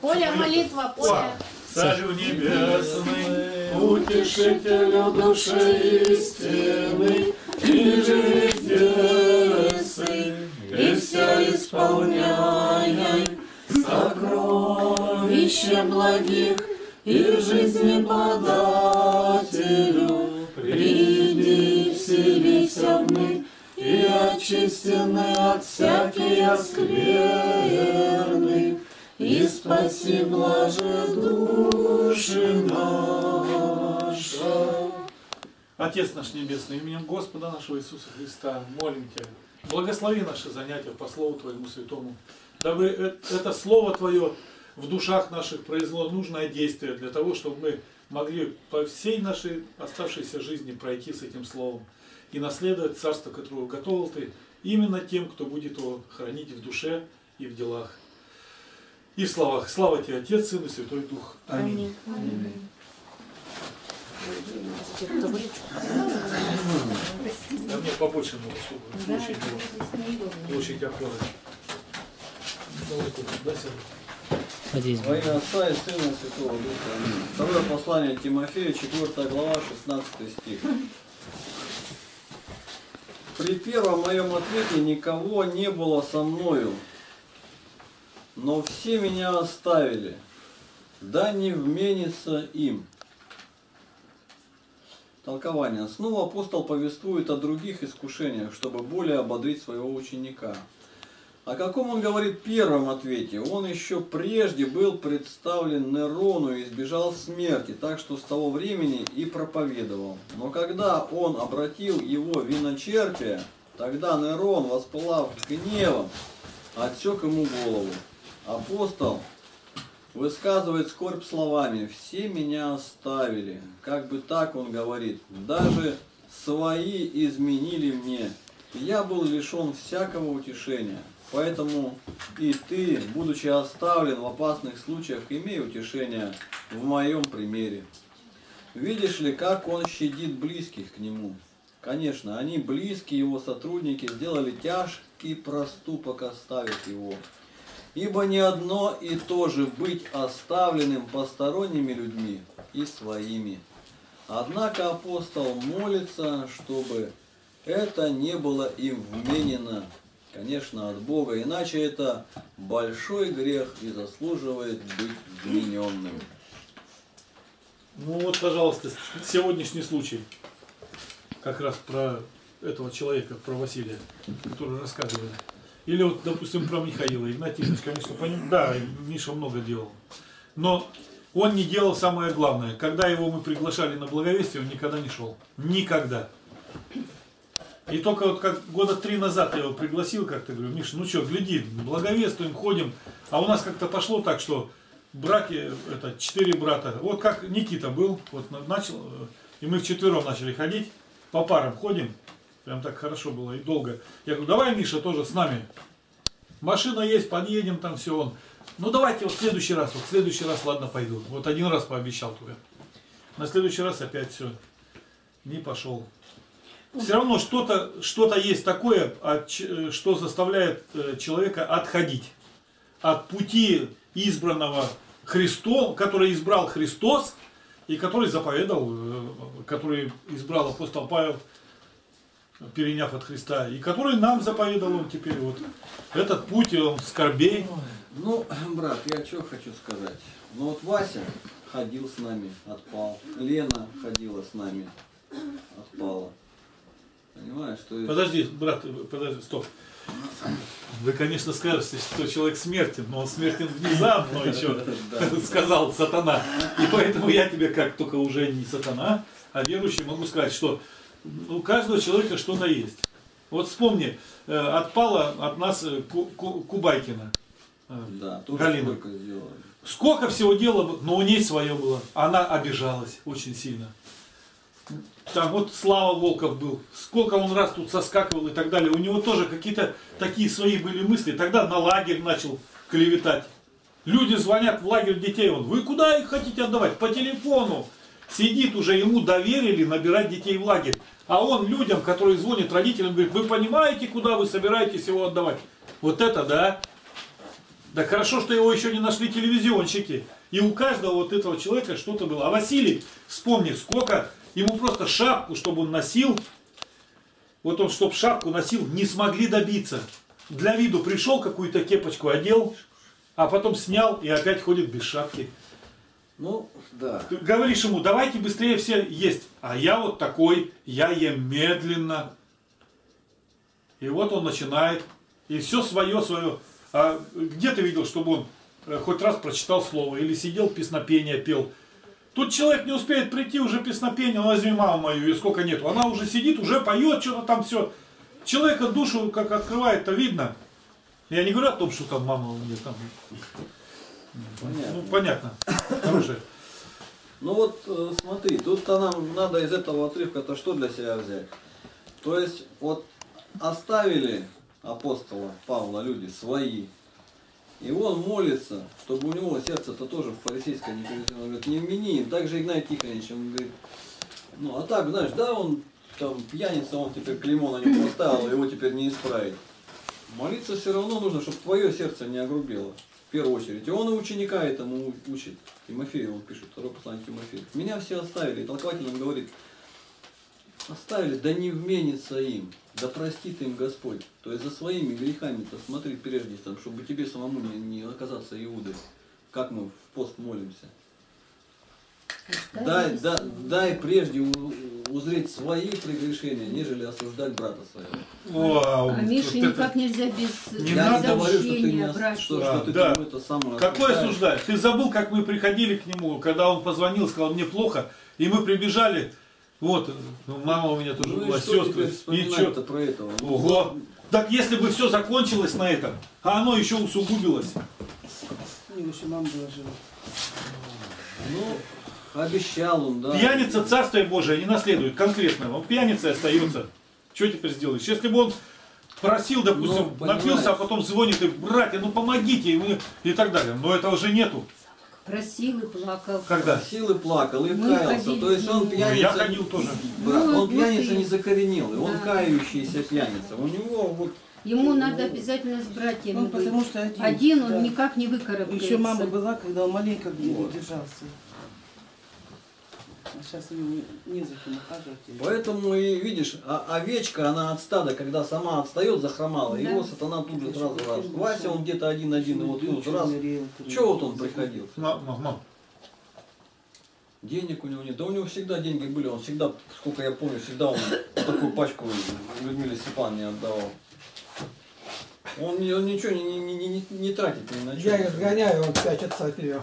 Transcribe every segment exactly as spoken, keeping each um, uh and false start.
Поля, молитва, поля. Царю небесный, утешителю души истины, и жизнь, и вся исполняй сокровища благих, и жизни подателю, приди, вселися в мы, и очистены от всякие скверны, и спаси, блаже, души наши. Отец наш Небесный, именем Господа нашего Иисуса Христа, молим Тебя, благослови наши занятия по Слову Твоему Святому, дабы это Слово Твое в душах наших произвело нужное действие для того, чтобы мы могли по всей нашей оставшейся жизни пройти с этим Словом и наследовать Царство, которое готовил Ты, именно тем, кто будет его хранить в душе и в делах. И в словах. Слава Тебе, Отец, Сын и Святой Дух. Аминь. Аминь. Да мне побольше надо, чтобы получить его. Получить опоры. Давай тут, да, Сергей? Во имя Отца и Сына и Святого Духа. Аминь. Второе послание Тимофею, четвёртая глава, шестнадцатый стих. При первом моем ответе никого не было со мною, но все меня оставили, да не вменится им. Толкование. Снова апостол повествует о других искушениях, чтобы более ободрить своего ученика. О каком он говорит первом ответе? Он еще прежде был представлен Нерону и избежал смерти, так что с того времени и проповедовал. Но когда он обратил его виночерпие, тогда Нерон, воспылав гневом, отсек ему голову. Апостол высказывает скорбь словами: «Все меня оставили». Как бы так он говорит: «Даже свои изменили мне. Я был лишен всякого утешения. Поэтому и ты, будучи оставлен в опасных случаях, имей утешение в моем примере». Видишь ли, как он щадит близких к нему. Конечно, они, близкие его сотрудники, сделали тяжкий проступок, оставив его. Ибо не одно и то же быть оставленным посторонними людьми и своими. Однако апостол молится, чтобы это не было им вменено, конечно, от Бога, иначе это большой грех и заслуживает быть вмененным. Ну вот, пожалуйста, сегодняшний случай как раз про этого человека, про Василия, который рассказывали. Или вот, допустим, про Михаила Игнатьевича, конечно, по ним, да, Миша много делал. Но он не делал самое главное. Когда его мы приглашали на благовестие, он никогда не шел. Никогда. И только вот как года три назад я его пригласил, как-то говорю: Миша, ну что, гляди, благовествуем, ходим. А у нас как-то пошло так, что братья, это четыре брата. Вот как Никита был, вот начал, и мы вчетвером начали ходить, по парам ходим. Прям так хорошо было и долго. Я говорю: давай, Миша, тоже с нами. Машина есть, подъедем, там все он. Ну давайте вот в следующий раз, вот в следующий раз, ладно, пойду. Вот один раз пообещал только. На следующий раз опять все. Не пошел. Все равно что-то что-то есть такое, что заставляет человека отходить от пути избранного Христом, который избрал Христос и который заповедал, который избрал апостол Павел, переняв от Христа, и который нам заповедал он теперь, вот, этот путь, он скорбей. Ну, брат, я что хочу сказать. Ну вот Вася ходил с нами, отпал. Лена ходила с нами, отпала. Понимаешь, что... Подожди, брат, подожди, стоп. Вы, конечно, скажете, что человек смертен, но он смертен внезапно еще, сказал сатана. И поэтому я тебе, как только уже не сатана, а верующий, могу сказать, что у каждого человека что-то есть. Вот вспомни, отпала от нас Кубайкина да, Галина. Сколько всего дела, но у ней свое было. Она обижалась очень сильно. Там вот Слава Волков был. Сколько он раз тут соскакивал и так далее. У него тоже какие-то такие свои были мысли. Тогда на лагерь начал клеветать. Люди звонят в лагерь детей. Он: вы куда их хотите отдавать? По телефону. Сидит уже, ему доверили набирать детей в лагерь. А он людям, которые звонят родителям, говорит: вы понимаете, куда вы собираетесь его отдавать? Вот это да. Да хорошо, что его еще не нашли телевизионщики. И у каждого вот этого человека что-то было. А Василий, вспомни, сколько ему просто шапку, чтобы он носил, вот он, чтобы шапку носил, не смогли добиться. Для виду пришел, какую-то кепочку одел, а потом снял и опять ходит без шапки. Ну, да. Ты говоришь ему, давайте быстрее все есть. А я вот такой, я ем медленно. И вот он начинает. И все свое, свое. А где ты видел, чтобы он хоть раз прочитал слово? Или сидел, песнопение пел? Тут человек не успеет прийти, уже песнопение, ну возьми маму мою, и сколько нету. Она уже сидит, уже поет, что-то там все. Человека душу как открывает-то видно. Я не говорю о том, что там мама у меня там... Понятно. Ну, понятно. Хорошее. Ну вот смотри, тут-то нам надо из этого отрывка-то что для себя взять? То есть вот оставили апостола Павла люди свои, и он молится, чтобы у него сердце-то тоже фарисейское не пересело. Он говорит, не вмени, так же Игнатий Тихонович, он говорит, ну а так, знаешь, да, он там пьяница, он теперь клеймо на него поставил, его теперь не исправить. Молиться все равно нужно, чтобы твое сердце не огрубело. В первую очередь. И он и ученика этому учит. Тимофею он пишет, второе послание Тимофею. Меня все оставили. И толкователь он говорит, оставили, да не вменится им, да простит им Господь. То есть за своими грехами-то смотри прежде, там, чтобы тебе самому не, не оказаться Иудой. Как мы в пост молимся. Дай, да, дай прежде узреть свои прегрешения, нежели осуждать брата своего. Вау, а Мише вот никак это... нельзя без, не без надо обращения брать. Что, да, что да. Ты да. Какой осуждать? Ты забыл, как мы приходили к нему, когда он позвонил, сказал, мне плохо, и мы прибежали. Вот, мама у меня тоже ну была, и сестры. И что-то про этого. Ого. Так если бы все закончилось на этом, а оно еще усугубилось. Не, еще мама была жива. Ну... Обещал он, да. Пьяница Царствие Божие не наследует, конкретно. Он пьяница остается. Что теперь сделаешь? Если бы он просил, допустим, ну, напился, а потом звонит и, братья, ну помогите, и, и так далее. Но этого же нету. Просил и плакал. Когда? Просил и плакал, и мы каялся. То есть он пьяница... Я ходил тоже. Брат, ну, он вот пьяница и... не закоренел, да. Он кающийся пьяница. У него вот... Ему надо обязательно с братьями он, потому что один, один он да. Никак не выкарабкается. Еще мама была, когда он маленько вот. держался. Сейчас не, не за что нахаживать. Поэтому, и видишь, овечка, она от стада, когда сама отстает, захромала, да. Его сатана тут же сразу раз. Вася, он где-то один-один, и вот тут раз. Чего вот он приходил? Мам, мам. Денег у него нет. Да у него всегда деньги были, он всегда, сколько я помню, всегда он такую пачку Людмиле Степановне отдавал. Он, он ничего не, не, не, не тратит ни на что. Я изгоняю, он пятится от нее.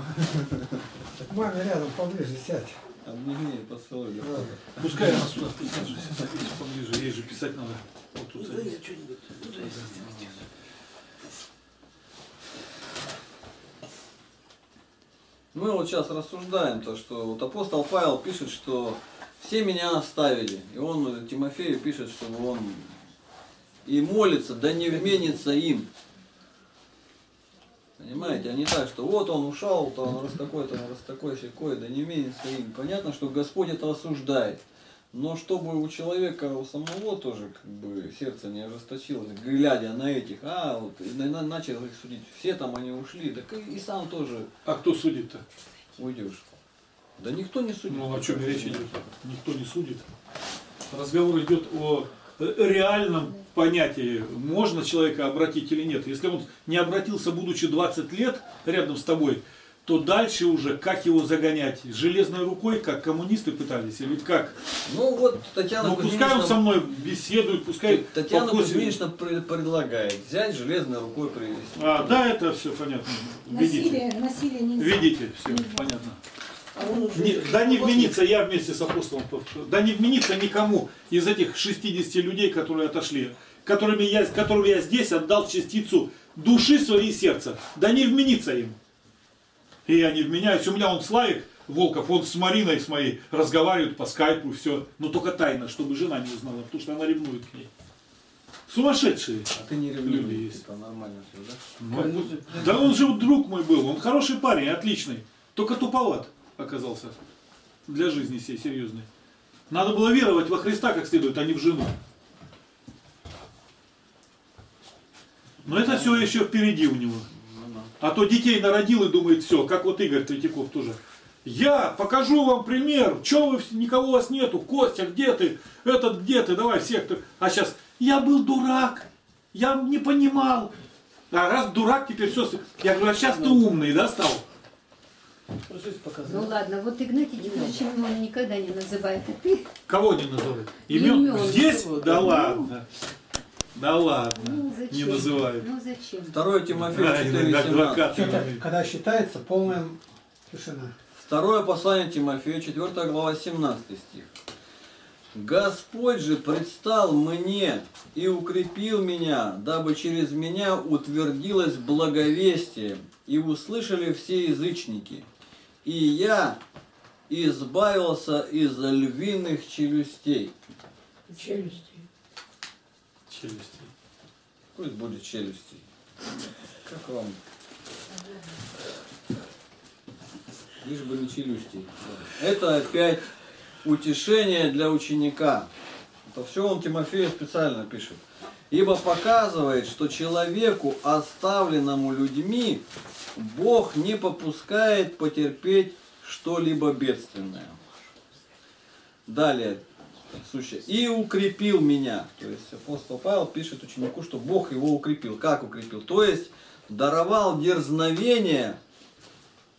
Так маме рядом поближе сядь. Обними, посылай. Пускай она сюда присаживается, садись поближе, ей же писать надо. Вот тут садись. Мы вот сейчас рассуждаем то, что вот апостол Павел пишет, что все меня оставили. И он Тимофею пишет, что он и молится, да не вменится им. Понимаете, а не так, что вот он ушел, то он раз такой, то он раз такой, сякой, да не менее своим. Понятно, что Господь это осуждает. Но чтобы у человека, у самого тоже как бы сердце не ожесточилось, глядя на этих, а вот и начал их судить. Все там они ушли, так и, и сам тоже. А кто судит-то? Уйдешь. Да никто не судит. Ну о чем речь идет? Никто не судит. Разговор идет о реальном понятии, можно человека обратить или нет. Если он не обратился, будучи двадцать лет рядом с тобой, то дальше уже как его загонять? Железной рукой, как коммунисты пытались, или как? Ну вот Татьяна Кузьминишна... пускай он со мной беседует, пускай... Татьяна Кузьминишна предлагает взять железной рукой, привести. А, да, это все понятно. Насилие, насилие нельзя. Видите, все понятно. Не, да не вменится, я вместе с апостолом, да не вменится никому из этих шестидесяти людей, которые отошли, которыми я, которым я здесь отдал частицу души своей сердца, да не вменится им. И я не вменяюсь, у меня он Славик Волков, он с Мариной с моей разговаривают по скайпу, все, но только тайно, чтобы жена не узнала, потому что она ревнует к ней. Сумасшедшие. А ты не ревнуешь, это нормально все, да? Ну, он, да он же друг мой был, он хороший парень, отличный, только туповат оказался для жизни всей серьезной. Надо было веровать во Христа как следует, а не в жену. Но это все еще впереди у него. А то детей народил и думает, все, как вот Игорь Третьяков тоже. Я покажу вам пример, чего вы, никого у вас нету, Костя, где ты, этот где ты, давай всех кто. А сейчас, я был дурак, я не понимал. А раз дурак, теперь все. Я говорю, а сейчас ты умный, да, стал? Ну ладно, вот Игнатий Тихонович, он никогда не называет, а ты? Кого не называет? Имен? Имен здесь? Его, да, да ладно. Да ладно, ну, не называют. Ну зачем? Второе Тимофею четыре семнадцать. Когда считается, полная тишина. Второе послание Тимофею, четвёртая глава, семнадцатый стих. Господь же предстал мне и укрепил меня, дабы через меня утвердилось благовестие, и услышали все язычники. И я избавился из львиных челюстей. Челюстей. Челюстей. Пусть будет челюстей. Как вам? Лишь бы не челюстей. Это опять утешение для ученика. Это все он Тимофею специально пишет. Ибо показывает, что человеку, оставленному людьми, Бог не попускает потерпеть что-либо бедственное. Далее. И укрепил меня. То есть апостол Павел пишет ученику, что Бог его укрепил. Как укрепил? То есть даровал дерзновение,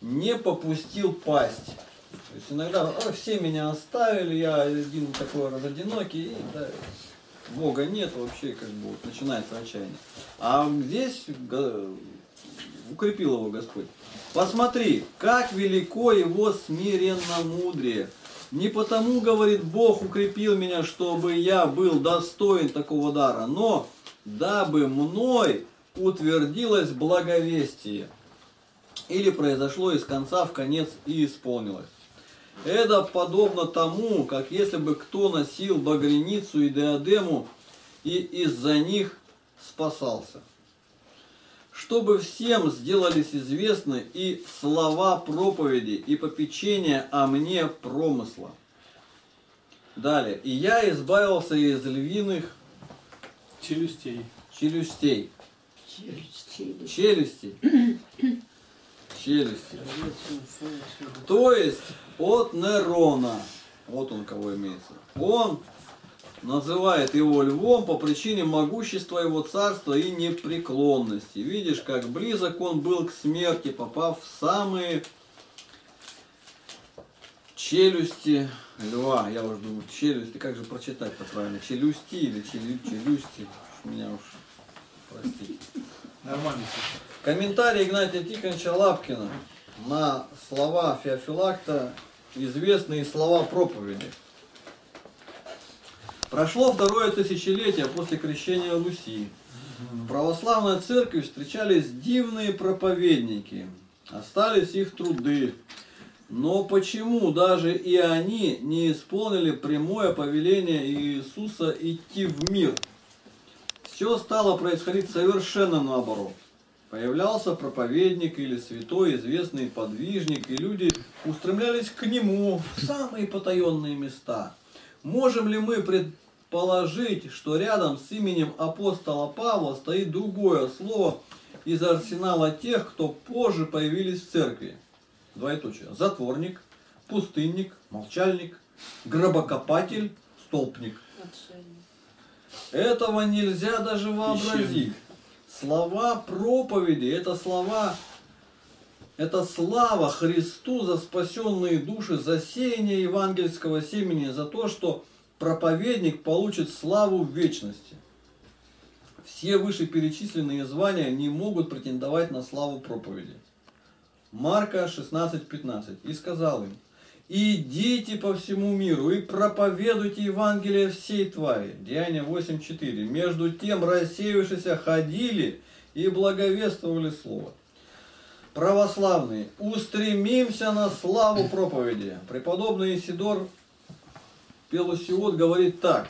не попустил пасть. То есть иногда все меня оставили, я один такой раз одинокий, и, да, Бога нет вообще, как бы вот, начинается отчаяние. А здесь укрепил его Господь. Посмотри, как велико его смиренномудрие. Не потому, говорит, Бог укрепил меня, чтобы я был достоин такого дара, но дабы мной утвердилось благовестие. Или произошло из конца в конец и исполнилось. Это подобно тому, как если бы кто носил багряницу и диадему и из-за них спасался. Чтобы всем сделались известны и слова проповеди, и попечения о мне промысла. Далее. И я избавился из львиных челюстей. Челюстей. Челюстей. Челюстей. Челюсти. То есть от Нерона, вот он кого имеется, он называет его львом по причине могущества его царства и непреклонности. Видишь, как близок он был к смерти, попав в самые челюсти льва. Я уже думаю, челюсти, как же прочитать-то правильно, челюсти или челю, челюсти, меня уж простите. Нормально. Комментарий Игнатия Тихоновича Лапкина на слова Феофилакта, известные слова проповеди. Прошло второе тысячелетие после крещения Руси. В православной церкви встречались дивные проповедники. Остались их труды. Но почему даже и они не исполнили прямое повеление Иисуса идти в мир? Все стало происходить совершенно наоборот. Появлялся проповедник или святой, известный подвижник, и люди устремлялись к нему в самые потаенные места. Можем ли мы предположить, что рядом с именем апостола Павла стоит другое слово из арсенала тех, кто позже появились в церкви? Двоеточие. Затворник, пустынник, молчальник, гробокопатель, столпник. Этого нельзя даже вообразить. Слова проповеди – это слова, это слава Христу за спасенные души, за сеяние евангельского семени, за то, что проповедник получит славу в вечности. Все вышеперечисленные звания не могут претендовать на славу проповеди. Марка шестнадцать пятнадцать. И сказал им: «Идите по всему миру и проповедуйте Евангелие всей твари». Деяния восемь четыре. «Между тем рассеявшиеся ходили и благовествовали слово». Православные, устремимся на славу проповеди. Преподобный Исидор Пелусиот говорит так: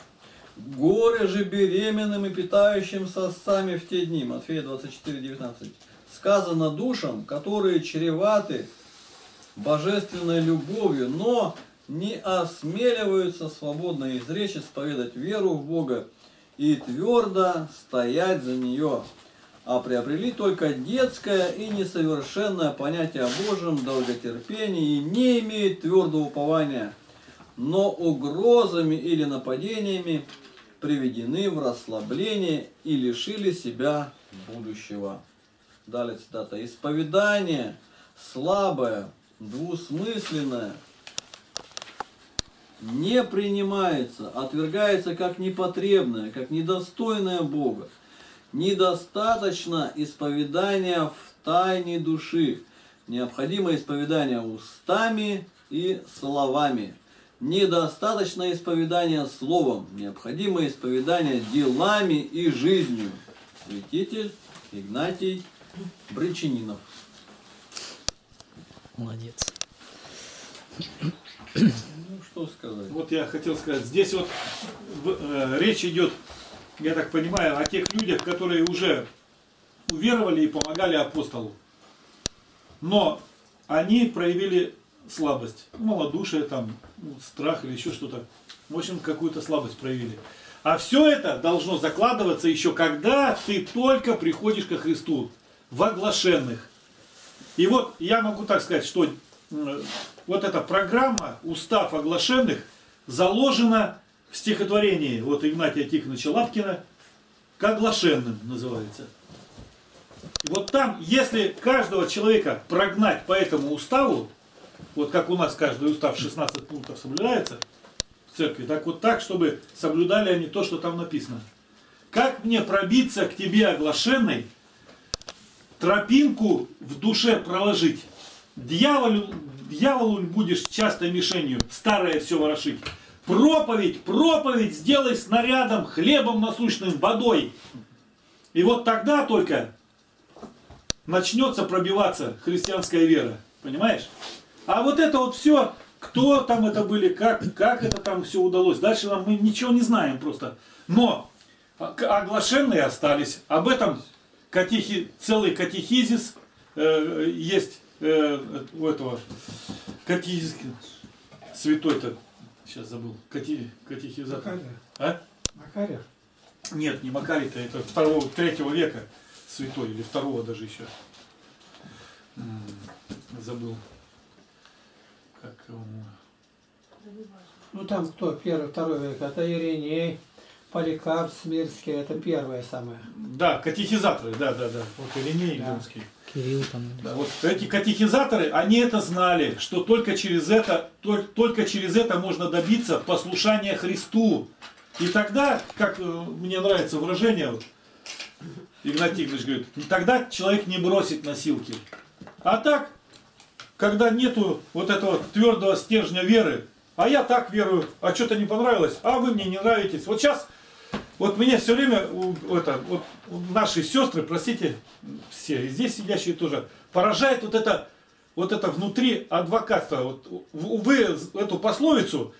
«Горе же беременным и питающим сосцами в те дни». Матфея двадцать четыре девятнадцать. «Сказано душам, которые чреваты божественной любовью, но не осмеливаются свободно изречь, исповедать веру в Бога и твердо стоять за нее. а приобрели только детское и несовершенное понятие о Божьем долготерпении и не имеют твердого упования, но угрозами или нападениями приведены в расслабление и лишили себя будущего. Далее цитата. Исповедание слабое, двусмысленное, не принимается, отвергается как непотребное, как недостойное Бога. Недостаточно исповедания в тайне души. Необходимо исповедание устами и словами. Недостаточно исповедания словом. Необходимо исповедание делами и жизнью. Святитель Игнатий Бричанинов. Молодец. Ну, что сказать. Вот я хотел сказать, здесь вот э, речь идет, я так понимаю, о тех людях, которые уже уверовали и помогали апостолу. Но они проявили слабость. Малодушие, там, страх или еще что-то. В общем, какую-то слабость проявили. А все это должно закладываться еще когда ты только приходишь ко Христу. В оглашенных. И вот я могу так сказать, что вот эта программа «Устав оглашенных» заложена в стихотворении вот Игнатия Тихоновича Лапкина «К оглашенным» называется. И вот там, если каждого человека прогнать по этому уставу, вот как у нас каждый устав шестнадцать пунктов соблюдается в церкви, так вот так, чтобы соблюдали они то, что там написано. «Как мне пробиться к тебе, оглашенной, тропинку в душе проложить? Дьяволу, дьяволу будешь частой мишенью, старое все ворошить. Проповедь, проповедь сделай снарядом, хлебом насущным, водой». И вот тогда только начнется пробиваться христианская вера. Понимаешь? А вот это вот все, кто там это были, как, как это там все удалось. Дальше нам мы ничего не знаем просто. Но оглашенные остались. Об этом катехи, целый катехизис э, есть э, у этого катехизис святой-то. Сейчас забыл. Кати, катехизатор. А? Макарий? Нет, не Макарий-то, это второго, третьего века святой, или второго даже еще. Забыл. Как его... Ну там кто? Первый, второй век. Это Ириней, Поликарп, Смирский. Это первое самое. Да, катехизаторы. Да, да, да. Вот Ириней да. Думский. Кирилл там. Да, вот эти катехизаторы, они это знали, что только через это, только, только через это можно добиться послушания Христу. И тогда, как мне нравится выражение, вот, Игнатий Игнатьевич говорит, тогда человек не бросит носилки. А так, когда нету вот этого твердого стержня веры, а я так верую, а что-то не понравилось, а вы мне не нравитесь. Вот сейчас... Вот меня все время, это, вот наши сестры, простите, все, и здесь сидящие тоже, поражает вот это, вот это внутри адвокатство. Вот, вы эту пословицу,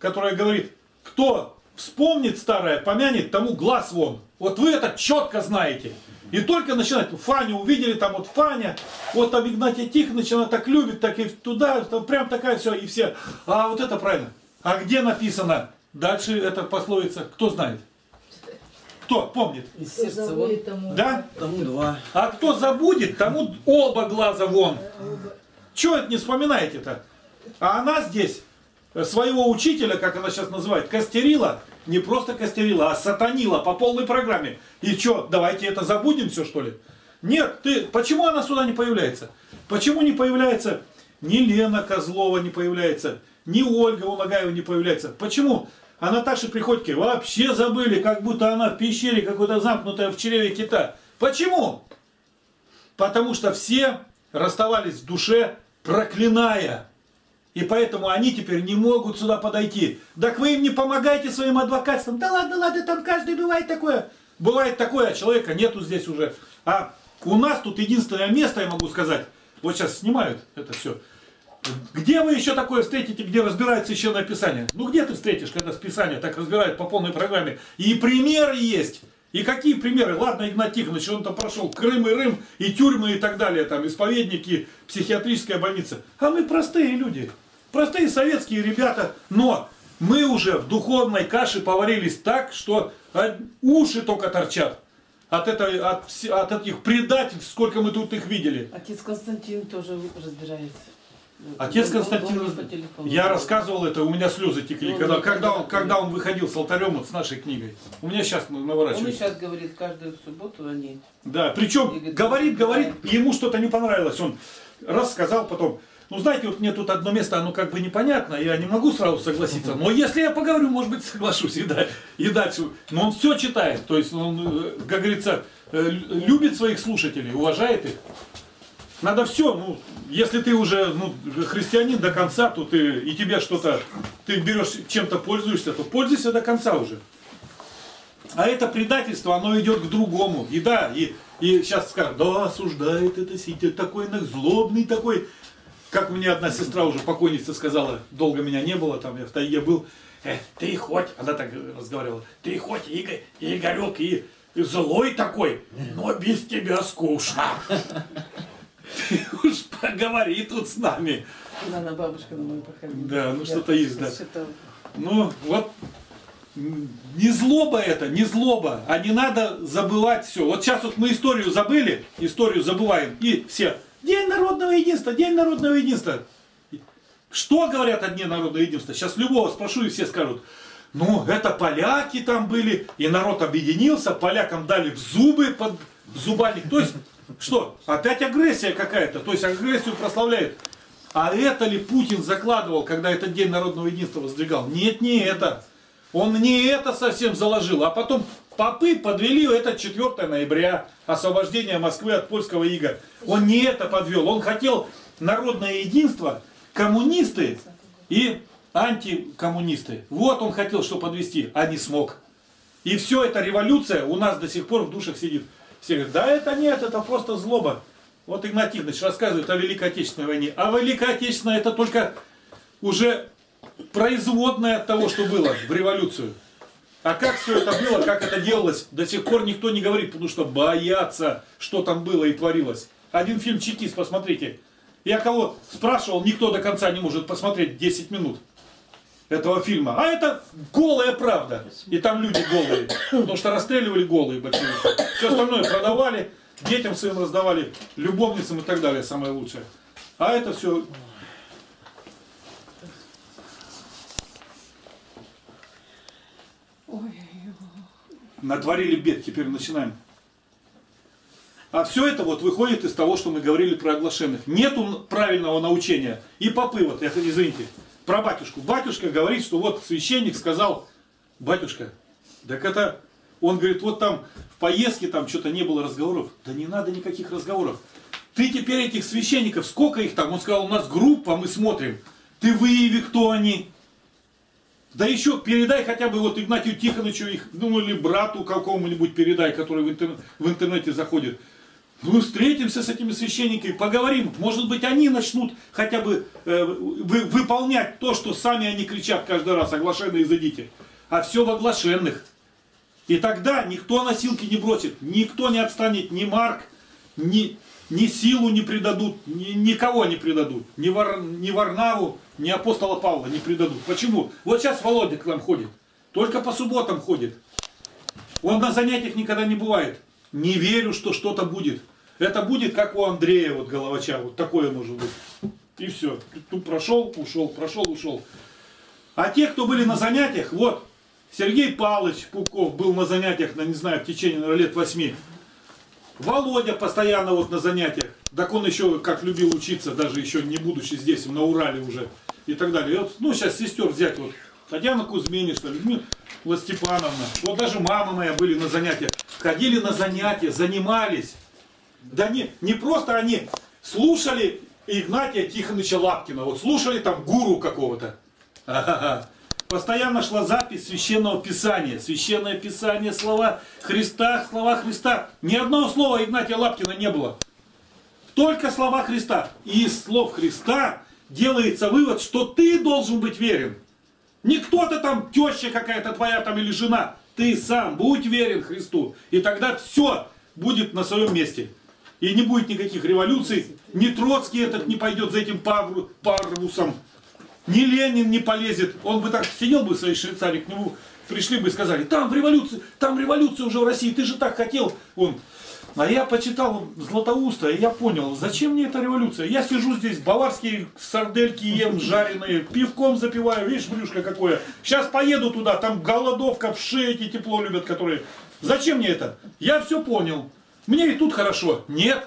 которая говорит, кто вспомнит старое, помянет, тому глаз вон. Вот вы это четко знаете. И только начинает, Фаню увидели, там вот Фаня, вот там Игнатия Тихоновича, она так любит, так и туда, там прям такая все, и все. А вот это правильно. А где написано? Дальше эта пословица, кто знает? Кто помнит? Из сердца вон. Да? Тому два. А кто забудет, тому оба глаза вон. Чего это не вспоминаете-то? А она здесь своего учителя, как она сейчас называет, костерила, не просто костерила, а сатанила по полной программе. И что, давайте это забудем все, что ли? Нет, ты, почему она сюда не появляется? Почему не появляется ни Лена Козлова, не появляется, ни Ольга Улагаева не появляется? Почему? А Наташи Приходько вообще забыли, как будто она в пещере, какой-то замкнутая в чреве кита. Почему? Потому что все расставались в душе, проклиная. И поэтому они теперь не могут сюда подойти. Так вы им не помогайте своим адвокатством. Да ладно, ладно, там каждый бывает такое. Бывает такое, а человека нету здесь уже. А у нас тут единственное место, я могу сказать, вот сейчас снимают это все. Где вы еще такое встретите, где разбирает Священное Писание? Ну где ты встретишь, когда Писание так разбирает по полной программе? И примеры есть. И какие примеры? Ладно, Игнатий Тихонович, он там прошел Крым и Рым, и тюрьмы, и так далее, там исповедники, психиатрическая больница. А мы простые люди, простые советские ребята, но мы уже в духовной каше поварились так, что уши только торчат. от, этой, от, от этих предательств, сколько мы тут их видели. Отец Константин тоже разбирается. Отец Константин, я рассказывал это, у меня слезы текли, когда, когда, он, когда он выходил с алтарем вот с нашей книгой. У меня сейчас наворачивается. Он сейчас говорит каждую субботу о ней. Да, причем говорит, говорит, ему что-то не понравилось. Он рассказал потом, ну знаете, вот мне тут одно место, оно как бы непонятно, я не могу сразу согласиться. Но если я поговорю, может быть, соглашусь и, да, и дальше. Но он все читает, то есть он, как говорится, любит своих слушателей, уважает их. Надо все, ну, если ты уже ну, христианин до конца, то ты и тебе что-то, ты берешь чем-то пользуешься, то пользуйся до конца уже. А это предательство, оно идет к другому. И да, и, и сейчас скажут, да, осуждает это сидит, такой злобный такой. Как мне одна сестра уже покойница сказала, долго меня не было, там я в тайге был, э, ты хоть, она так разговаривала, ты хоть Игорь, Игорек и, и злой такой, но без тебя скучно. Ты уж поговори тут с нами. Она бабушка на мою походила. Да, ну что-то есть, да. Считала. Ну вот, не злоба это, не злоба, а не надо забывать все. Вот сейчас вот мы историю забыли, историю забываем, и все. День народного единства, день народного единства. Что говорят о дне народного единства? Сейчас любого спрошу, и все скажут. Ну, это поляки там были, и народ объединился, полякам дали в зубы, под зубальник. То есть... Что? Опять агрессия какая-то, то есть агрессию прославляют. А это ли Путин закладывал, когда этот День народного единства воздвигал? Нет, не это. Он не это совсем заложил. А потом попы подвели это четвёртое ноября, освобождение Москвы от польского ига. Он не это подвел. Он хотел народное единство, коммунисты и антикоммунисты. Вот он хотел что подвести, а не смог. И все эта революция у нас до сих пор в душах сидит. Все говорят, да это нет, это просто злоба. Вот Игнатий Тихонович рассказывает о Великой Отечественной войне. А Великая Отечественная это только уже производное от того, что было в революцию. А как все это было, как это делалось, до сих пор никто не говорит, потому что боятся, что там было и творилось. Один фильм «Чекист», посмотрите. Я кого спрашивал, никто до конца не может посмотреть десять минут этого фильма. А это голая правда. И там люди голые. Потому что расстреливали голые большевики. Все остальное продавали, детям своим раздавали, любовницам и так далее, самое лучшее. А это все... Натворили бед, теперь начинаем. А все это вот выходит из того, что мы говорили про оглашенных. Нету правильного научения. И попы, вот, извините, про батюшку. Батюшка говорит, что вот священник сказал, батюшка, так это, он говорит, вот там в поездке там что-то не было разговоров. Да не надо никаких разговоров. Ты теперь этих священников, сколько их там? Он сказал, у нас группа, мы смотрим. Ты выяви, кто они. Да еще передай хотя бы вот Игнатию Тихоновичу их, ну или брату какому-нибудь передай, который в, интер... в интернете заходит. Мы встретимся с этими священниками, поговорим. Может быть, они начнут хотя бы э, вы, выполнять то, что сами они кричат каждый раз. Оглашенные, зайдите. А все в оглашенных. И тогда никто носилки не бросит. Никто не отстанет. Ни Марк, ни, ни Силу не предадут. Ни, никого не предадут. Ни, Вар, ни Варнаву, ни апостола Павла не предадут. Почему? Вот сейчас Володя к нам ходит. Только по субботам ходит. Он на занятиях никогда не бывает. Не верю, что что-то будет. Это будет, как у Андрея вот, Головача. Вот такое может быть. И все. Тут прошел, ушел, прошел, ушел. А те, кто были на занятиях, вот, Сергей Павлович Пупков был на занятиях, на, не знаю, в течение наверное, лет восьми. Володя постоянно вот на занятиях. Так он еще, как любил учиться, даже еще не будучи здесь, на Урале уже. И так далее. И вот, ну, сейчас сестер взять вот. Татьяна Кузьминишна, Людмила Степановна. Вот даже мама моя были на занятиях. Ходили на занятия, занимались. Да не, не просто они слушали Игнатия Тихоновича Лапкина. Вот слушали там гуру какого-то. А-ха-ха. Постоянно шла запись Священного Писания. Священное Писание, слова Христа, слова Христа. Ни одного слова Игнатия Лапкина не было. Только слова Христа. И из слов Христа делается вывод, что ты должен быть верен. Не кто-то там, теща какая-то твоя там или жена. Ты сам будь верен Христу. И тогда все будет на своем месте. И не будет никаких революций. Ни Троцкий этот не пойдет за этим парвусом. ни Ленин не полезет. Он бы так сидел бы в своей Швейцарии, к нему пришли бы и сказали, там революция, там революция уже в России, ты же так хотел. Он... А я почитал Златоуста, и я понял, зачем мне эта революция. Я сижу здесь, баварские сардельки ем, жареные, пивком запиваю, видишь, брюшко какое. Сейчас поеду туда, там голодовка, вши эти тепло любят, которые... Зачем мне это? Я все понял. Мне и тут хорошо. Нет.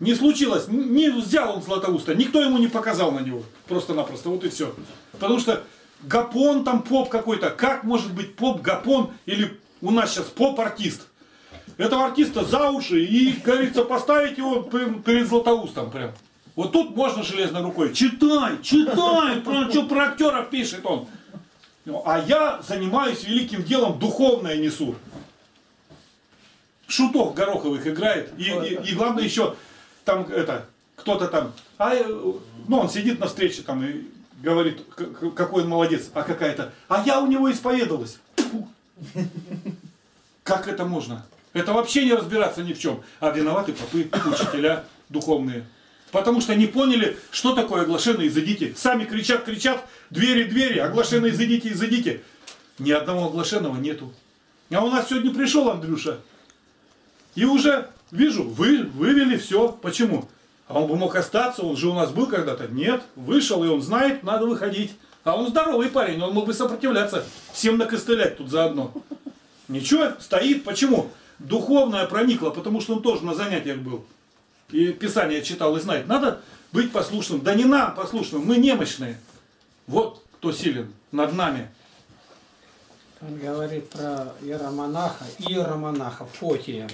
Не случилось. Не взял он Златоуста. Никто ему не показал на него. Просто-напросто. Вот и все. Потому что Гапон там поп какой-то. Как может быть поп Гапон или у нас сейчас поп-артист? Этого артиста за уши и, как говорится, поставить его перед Златоустом прям. Вот тут можно железной рукой. Читай, читай, про, что про актеров пишет он. А я занимаюсь великим делом, духовное несу. Шутов Гороховых играет. И, и, и главное еще, там это, кто-то там, а, ну он сидит на встрече там и говорит, какой он молодец, а какая-то, а я у него исповедалась. Фу. Как это можно? Это вообще не разбираться ни в чем. А виноваты попы, учителя духовные. Потому что не поняли, что такое оглашенные изыдите. Сами кричат, кричат, двери, двери, оглашенные изыдите, изыдите. Ни одного оглашенного нету. А у нас сегодня пришел Андрюша. И уже, вижу, вы, вывели все. Почему? А он бы мог остаться, он же у нас был когда-то. Нет, вышел, и он знает, надо выходить. А он здоровый парень, он мог бы сопротивляться. Всем накостылять тут заодно. Ничего, стоит. Почему? Духовное проникло, потому что он тоже на занятиях был. И Писание читал и знает. Надо быть послушным. Да не нам послушным, мы немощные. Вот кто силен над нами. Он говорит про иеромонаха, иеромонаха Фотия.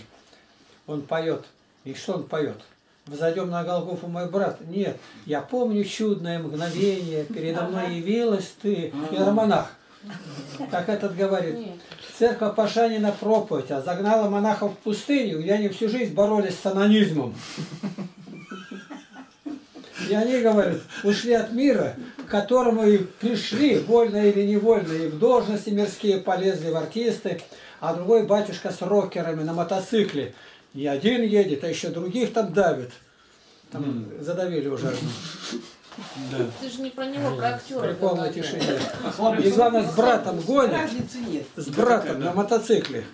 Он поет. И что он поет? «Взойдем на Голгофу, мой брат». Нет, я помню чудное мгновение, передо мной явилась ты, иеромонах. Так этот говорит. Церковь Пашанина проповедь, а загнала монахов в пустыню, где они всю жизнь боролись с анонизмом. И они, говорят, ушли от мира, к которому и пришли, вольно или невольно, и в должности мирские полезли в артисты, а другой батюшка с рокерами на мотоцикле. И один едет, а еще других там давит. Там mm. задавили уже. Да. Ты же не про него, про актера. При полной тишине. И главное, с братом гонят. С братом на мотоцикле.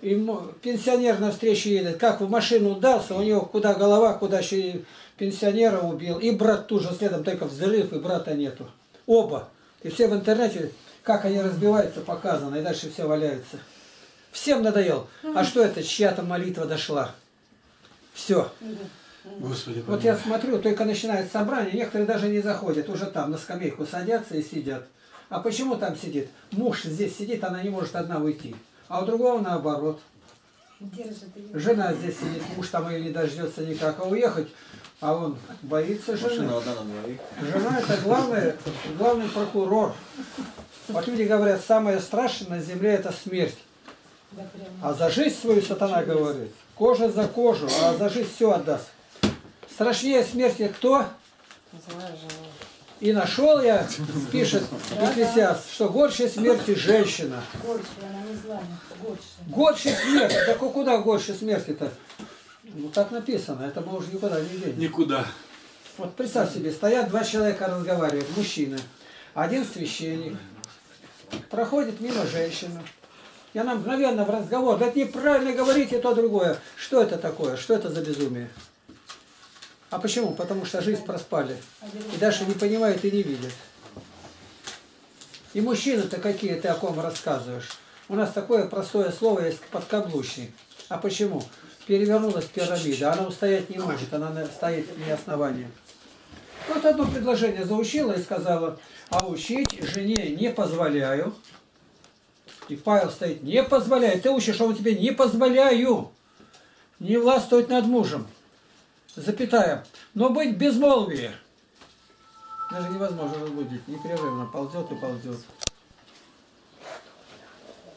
И пенсионер на встречу едет. Как в машину удался, у него куда голова, куда еще пенсионера убил. И брат тут же следом, только взрыв, и брата нету. Оба. И все в интернете, как они разбиваются, показано. И дальше все валяются. Всем надоел. А что это, чья-то молитва дошла? Все. Господи, вот помилуй. Я смотрю, только начинает собрание, некоторые даже не заходят, уже там на скамейку садятся и сидят. А почему там сидит? Муж здесь сидит, она не может одна уйти. А у другого наоборот. Жена здесь сидит, муж там ее не дождется никак, а уехать, а он боится жены. Жена это главное, главный прокурор. Вот люди говорят, самое страшное на земле это смерть. А за жизнь свою сатана говорит, кожа за кожу, а за жизнь все отдаст. Страшнее смерти кто? И нашел я, пишет Экклесиаст, что горше смерти женщина. Горше, она не злая, горше. Горше смерти, так куда горше смерти-то? Ну так написано, это мы уже никуда не денем. Никуда. Вот представь себе, стоят два человека разговаривают, мужчины. Один священник, проходит мимо женщина. И она мгновенно в разговор, да это неправильно говорите то другое. Что это такое, что это за безумие? А почему? Потому что жизнь проспали. И дальше не понимают и не видят. И мужчины-то какие, ты о ком рассказываешь? У нас такое простое слово есть подкаблучник. А почему? Перевернулась пирамида, она устоять не может, она стоит вне основания. Вот одно предложение заучила и сказала, а учить жене не позволяю. И Павел стоит, не позволяет. Ты учишь, а он тебе не позволяю. Не властвовать над мужем. Запятая. Но быть безмолвие. Даже невозможно разбудить. Непрерывно ползет и ползет.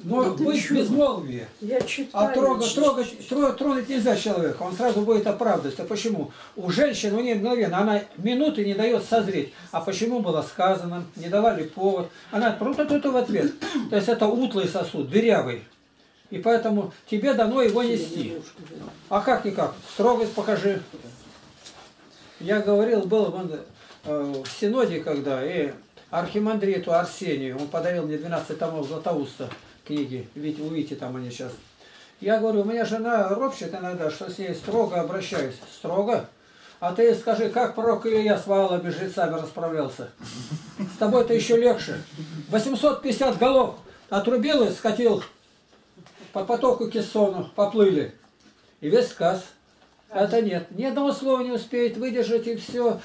Но да быть безмолвие. Я читаю, а трогать, трогать, трогать, трогать нельзя человека. Он сразу будет оправдываться. А почему? У женщин, у нее мгновенно, она минуты не дает созреть. А почему было сказано? Не давали повод. Она просто тут в ответ. То есть это утлый сосуд, дырявый. И поэтому тебе дано его нести. А как-никак? Строгость покажи. Я говорил, был в Синоде, когда и архимандриту Арсению, он подарил мне двенадцать томов Златоуста книги, ведь увидите там они сейчас. Я говорю, у меня жена ропщет иногда, что с ней строго обращаюсь. Строго? А ты скажи, как пророк Илья с валами жрецами расправлялся? С тобой-то еще легче. восемьсот пятьдесят голов отрубил и скатил по потоку Кессону, поплыли. И весь сказ. Это нет. Ни одного слова не успеет выдержать, и все.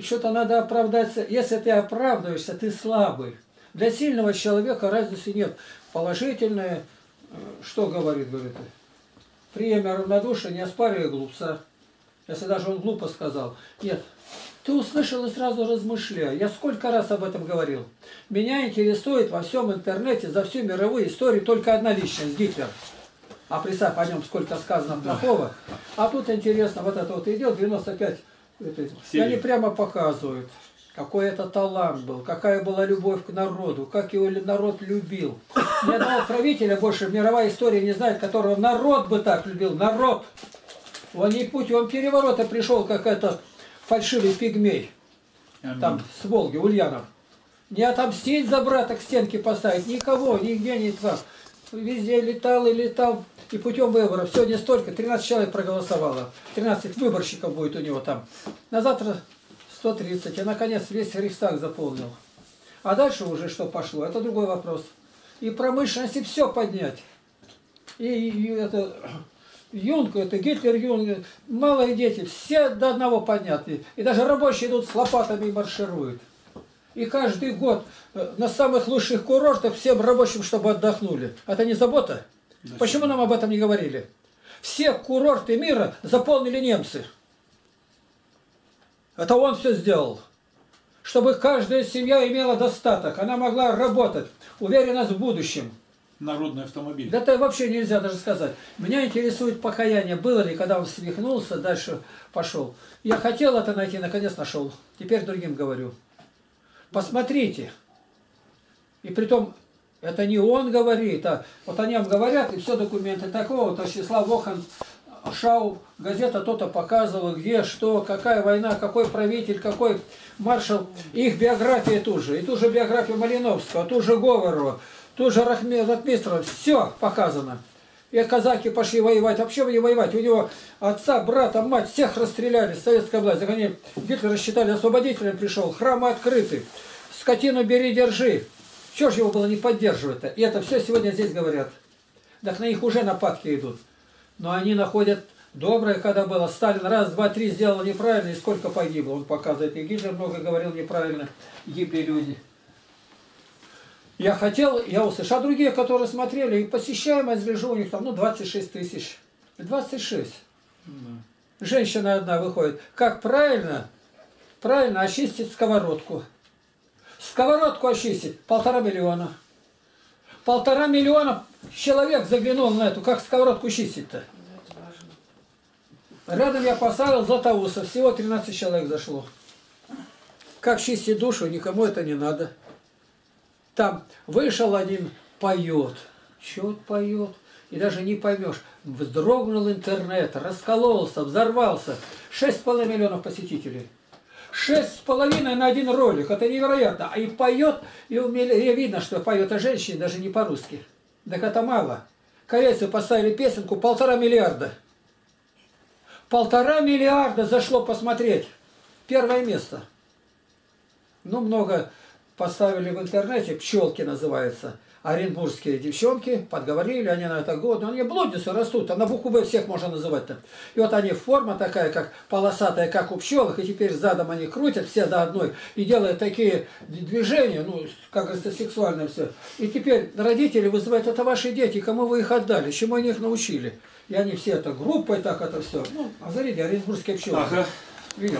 Что-то надо оправдаться. Если ты оправдываешься, ты слабый. Для сильного человека разницы нет. Положительное, что говорит, говорит, приемя равнодушия, не оспаривая глупца. Если даже он глупо сказал. Нет. Ты услышал и сразу размышляй. Я сколько раз об этом говорил. Меня интересует во всем интернете, за всю мировую историю только одна личность, Гитлер. А представь, о нем сколько сказано плохого. А тут интересно, вот это вот идет, девяносто пять. И они прямо показывают, какой это талант был, какая была любовь к народу, как его народ любил. Ни одного правителя больше мировая история не знает, которого народ бы так любил. Народ! Он не путь, он переворота пришел, как этот фальшивый пигмей. Аминь. Там с Волги, Ульянов. Не отомстить за брата, к стенке поставить, никого, нигде не так. Везде летал и летал. И путем выборов. Сегодня столько, тринадцать человек проголосовало. тринадцать выборщиков будет у него там. На завтра сто тридцать. И, наконец, весь Рейхстаг заполнил. А дальше уже что пошло, это другой вопрос. И промышленность, и все поднять. И, и это... Юнг, это Гитлер, Юнг, малые дети, все до одного подняты. И даже рабочие идут с лопатами и маршируют. И каждый год на самых лучших курортах всем рабочим, чтобы отдохнули. Это не забота? Значит, почему нам об этом не говорили? Все курорты мира заполнили немцы. Это он все сделал. Чтобы каждая семья имела достаток, она могла работать, уверенность в будущем. Народный автомобиль. Да это вообще нельзя даже сказать. Меня интересует покаяние. Было ли, когда он свихнулся, дальше пошел. Я хотел это найти, наконец нашел. Теперь другим говорю. Посмотрите. И притом, это не он говорит, а вот о нем говорят, и все документы такого. То Слава Волков, Шау, газета то-то показывала, где, что, какая война, какой правитель, какой маршал. Их биография тут же. И тут же биография Малиновского, тут же Говорова. Тут же Ротмистрова, все показано. И казаки пошли воевать. Вообще не воевать. У него отца, брата, мать, всех расстреляли. Советская власть. Они Гитлера считали освободителем, пришел. Храмы открыты. Скотину бери, держи. Чего же его было не поддерживать-то? И это все сегодня здесь говорят. Так на них уже нападки идут. Но они находят доброе, когда было. Сталин раз, два, три сделал неправильно. И сколько погибло. Он показывает. И Гитлер много говорил неправильно. Гибли люди. Я хотел, я услышал, а другие, которые смотрели, и посещаемость, гляжу, у них там, ну, двадцать шесть тысяч. двадцать шесть. Да. Женщина одна выходит. Как правильно? Правильно очистить сковородку. Сковородку очистить. Полтора миллиона. Полтора миллиона человек заглянул на эту, как сковородку чистить-то. Рядом я поставил Златоуса. Всего тринадцать человек зашло. Как чистить душу, никому это не надо. Там вышел один, поет, чё-то поет, и даже не поймешь. Вздрогнул интернет, раскололся, взорвался. шесть с половиной миллионов посетителей. шесть с половиной на один ролик, это невероятно. И поет, и умели... видно, что поет о женщине, даже не по-русски. Так это мало. Корейцы поставили песенку, полтора миллиарда. Полтора миллиарда зашло посмотреть. Первое место. Ну, много... Поставили в интернете, пчелки называется, оренбургские девчонки, подговорили, они на это годно, они блудницы растут, а на букву «Б» всех можно называть-то. И вот они, форма такая, как полосатая, как у пчелок, и теперь задом они крутят все до одной, и делают такие движения, ну, как говорится, сексуальное все. И теперь родители вызывают, это ваши дети, кому вы их отдали, чему они их научили. И они все это группой так это все, ну, а заряди оренбургские пчелки. Ага. Видел?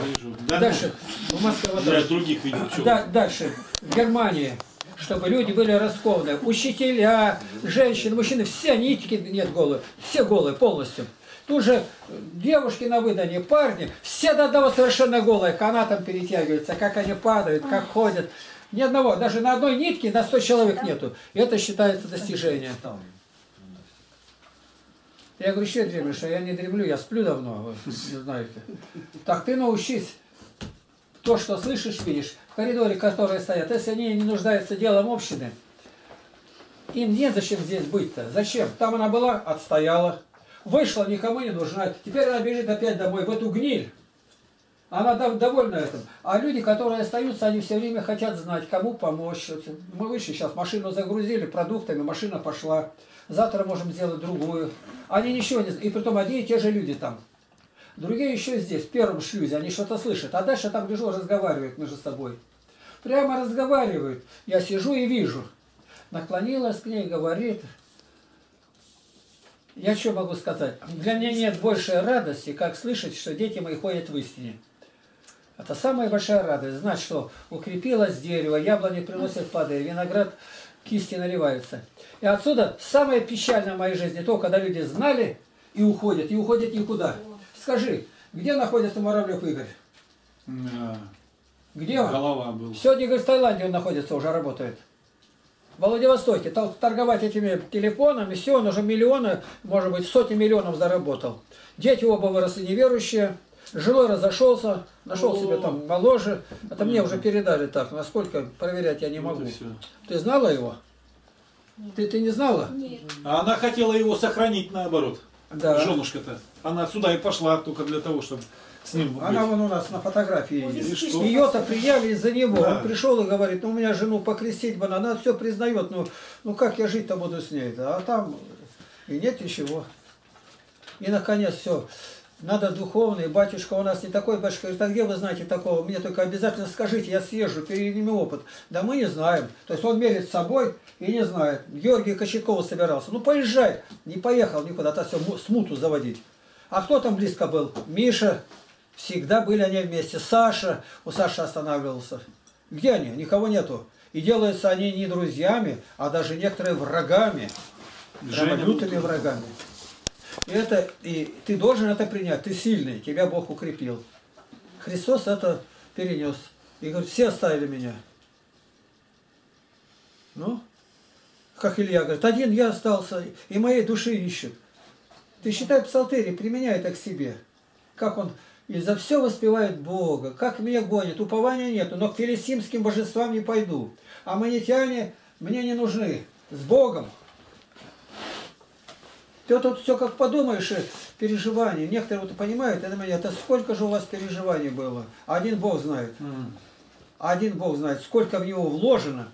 Да, дальше. Ну, в Москве, вот дальше. Других видел, да, дальше. В Германии. Чтобы люди были раскованные. Учителя, женщины, мужчины. Все нитки нет голые. Все голые полностью. Тут же девушки на выдании, парни. Все до одного совершенно голые. Канатом перетягиваются. Как они падают, как ходят. Ни одного. Даже на одной нитке на сто человек нету. И это считается достижением. Я говорю, еще дремлешь, а я не дремлю, я сплю давно, вы не знаете. Так ты научись. то, что слышишь, видишь, в коридоре, которые стоят, если они не нуждаются делом общины, им незачем здесь быть-то. Зачем? Там она была, отстояла, вышла, никому не нужна. Теперь она бежит опять домой, в эту гниль. Она довольна этим. А люди, которые остаются, они все время хотят знать, кому помочь. Мы вышли сейчас, машину загрузили продуктами, машина пошла. Завтра можем сделать другую. Они ничего не знают. И притом одни и те же люди там. Другие еще здесь, в первом шлюзе, они что-то слышат. А дальше там лежу, разговаривают между собой. Прямо разговаривают. Я сижу и вижу. Наклонилась к ней, говорит... Я что могу сказать? Для меня нет большей радости, как слышать, что дети мои ходят в истине. Это самая большая радость. Знать, что укрепилось дерево, яблони приносят плоды, виноград кисти наливаются. И отсюда самое печальное в моей жизни то, когда люди знали и уходят, и уходят никуда. Скажи, где находится Муравлев Игорь? Да. Где он? Голова была. Сегодня, говорит, в Таиланде он находится, уже работает. Во Владивостоке торговать этими телефонами, все, он уже миллионы, может быть, сотни миллионов заработал. Дети оба выросли неверующие, жилой разошелся, нашел О -о -о. себе там моложе. Это мне уже передали так, насколько проверять я не могу. Ты знала его? Ты, ты не знала? Нет. А она хотела его сохранить наоборот, да. Женушка-то. Она сюда и пошла только для того, чтобы... С ним она вон у нас на фотографии есть. Ее-то приявили за него. Да. Он пришел и говорит, ну у меня жену покрестить бы, она все признает, ну, ну как я жить-то буду с ней? А там и нет ничего. И наконец все, надо духовный, батюшка у нас не такой, батюшка, говорит, а где вы знаете такого? Мне только обязательно скажите, я съезжу, переними опыт. Да мы не знаем. То есть он мерит с собой и не знает. Георгий Кочеткова собирался, ну поезжай. Не поехал никуда, а все смуту заводить. А кто там близко был? Миша. Всегда были они вместе. Саша, у Саши останавливался. Где они? Никого нету. И делаются они не друзьями, а даже некоторые врагами. Прямо лютыми врагами. И, это, и ты должен это принять. Ты сильный, тебя Бог укрепил. Христос это перенес. И говорит, все оставили меня. Ну, как Илья говорит, один я остался, и моей души ищут. Ты считай псалтыри, применяй это к себе. Как он... И за все воспевает Бога. Как меня гонит, упования нету, но к филистимским божествам не пойду. А аммонитяне мне не нужны. С Богом. Ты тут все как подумаешь, переживания. Некоторые вот понимают, это меня, это сколько же у вас переживаний было. Один Бог знает. Один Бог знает, сколько в него вложено.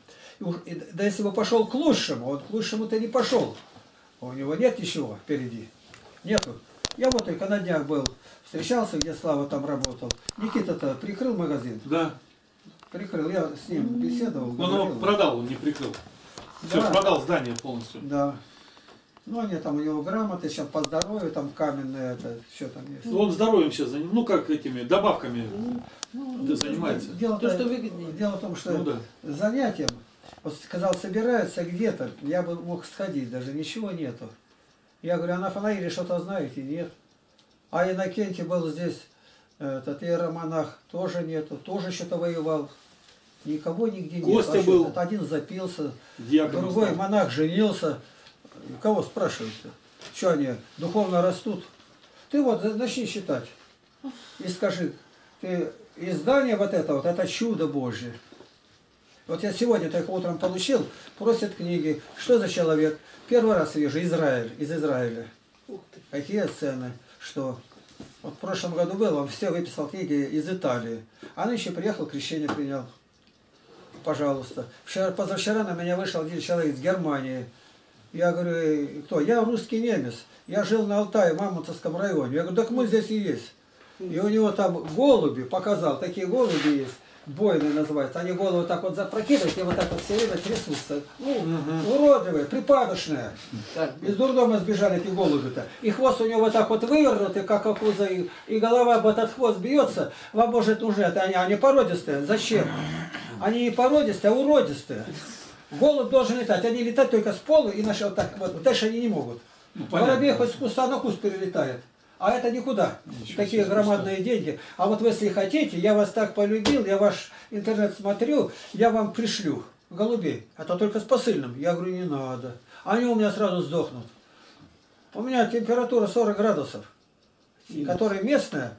И, да если бы пошел к лучшему, он к лучшему-то не пошел. У него нет ничего впереди. Нету. Я вот только на днях был, встречался, где Слава там работал. Никита-то прикрыл магазин? Да. Прикрыл, я с ним беседовал. Он говорил. Его продал, он не прикрыл. Все, да. Продал здание полностью. Да. Ну, они там, у него грамоты, сейчас по здоровью, там каменное, это, все там есть. Он здоровьем сейчас занимается, ну, как этими добавками ну, занимается. Дело, то, что выгоднее. Дело в том, что ну, да. занятием, вот сказал, собираются где-то, я бы мог сходить, даже ничего нету. Я говорю, а на Фанаире что-то знаете? Нет. А Иннокентий был здесь, этот иеромонах, тоже нету, тоже что-то воевал. Никого нигде нет. Костя был. Этот один запился, Дьякон другой стал. Монах женился. Кого спрашивают-то? Что они духовно растут? Ты вот начни считать и скажи, ты издание вот это вот, это чудо Божье. Вот я сегодня только утром получил, просят книги, что за человек. Первый раз вижу Израиль, из Израиля. Какие цены, что... Вот в прошлом году был, он все выписал книги из Италии. А он еще приехал, крещение принял. Пожалуйста. Вчера, позавчера на меня вышел один человек из Германии. Я говорю, кто? Я русский немец. Я жил на Алтае, в Мамонтовском районе. Я говорю, так мы здесь и есть. И у него там голуби, показал, такие голуби есть. Бойные называются. Они голову так вот запрокидывают и вот так вот все время трясутся. Ну, угу. Уродливые, припадочные. Так. Из дурдома сбежали эти голуби-то. И хвост у него вот так вот вывернут, и как акуза, и, и голова об этот хвост бьется. Вам, может, уже это они, они породистые. Зачем? Они не породистые, а уродистые. Голубь должен летать. Они летать только с пола и наши вот так вот. Дальше они не могут. Ну, воробей хоть с куста на куст перелетает. А это никуда. Ничего Такие громадные просто. деньги. А вот если хотите, я вас так полюбил, я ваш интернет смотрю, я вам пришлю голубей. А то только с посыльным. Я говорю, не надо. Они у меня сразу сдохнут. У меня температура сорок градусов, которая местная.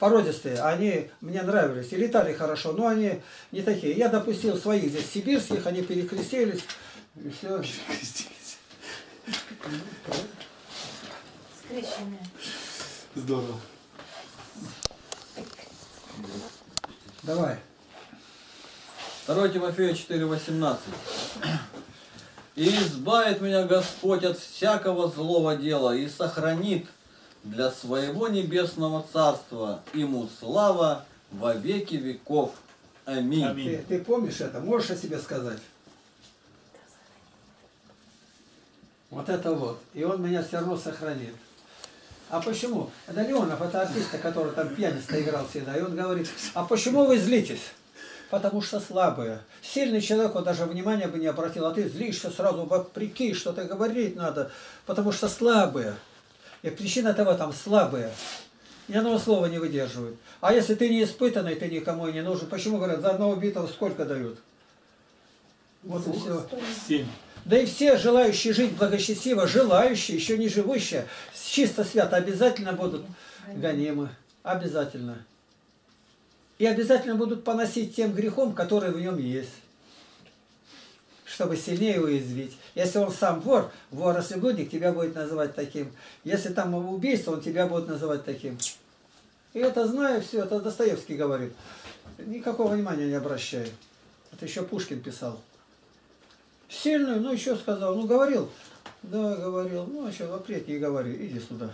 породистые, они мне нравились, и летали хорошо, но они не такие. Я допустил своих здесь сибирских, они перекрестились, и все. Перекрестились. Скрещенные. Здорово. Давай. второе Тимофея четыре восемнадцать. «И избавит меня Господь от всякого злого дела, и сохранит для своего небесного царства, ему слава во веки веков. Аминь». Аминь. Ты, ты помнишь это? Можешь о себе сказать? Вот это вот. И он меня все равно сохранит. А почему? Это Леонов, это артист, который там пьяница играл всегда. И он говорит: а почему вы злитесь? Потому что слабые. Сильный человек, он даже внимания бы не обратил. А ты злишься сразу вопреки, что-то говорить надо. Потому что слабые. И причина-то в этом — слабые. Ни одного слова не выдерживают. А если ты не испытанный, ты никому и не нужен. Почему, говорят, за одного убитого сколько дают? Вот и все. Семь. Да и все желающие жить благочестиво, желающие, еще не живущие, чисто свято, обязательно будут гонимы. Обязательно. И обязательно будут поносить тем грехом, который в нем есть. Чтобы сильнее уязвить. Если он сам вор, вор и блудник, тебя будет называть таким. Если там убийство, он тебя будет называть таким. И это знаю, все, это Достоевский говорит. Никакого внимания не обращаю. Это еще Пушкин писал. Сильную, ну еще сказал, ну говорил. Да, говорил, ну еще вопрет не говори, иди сюда.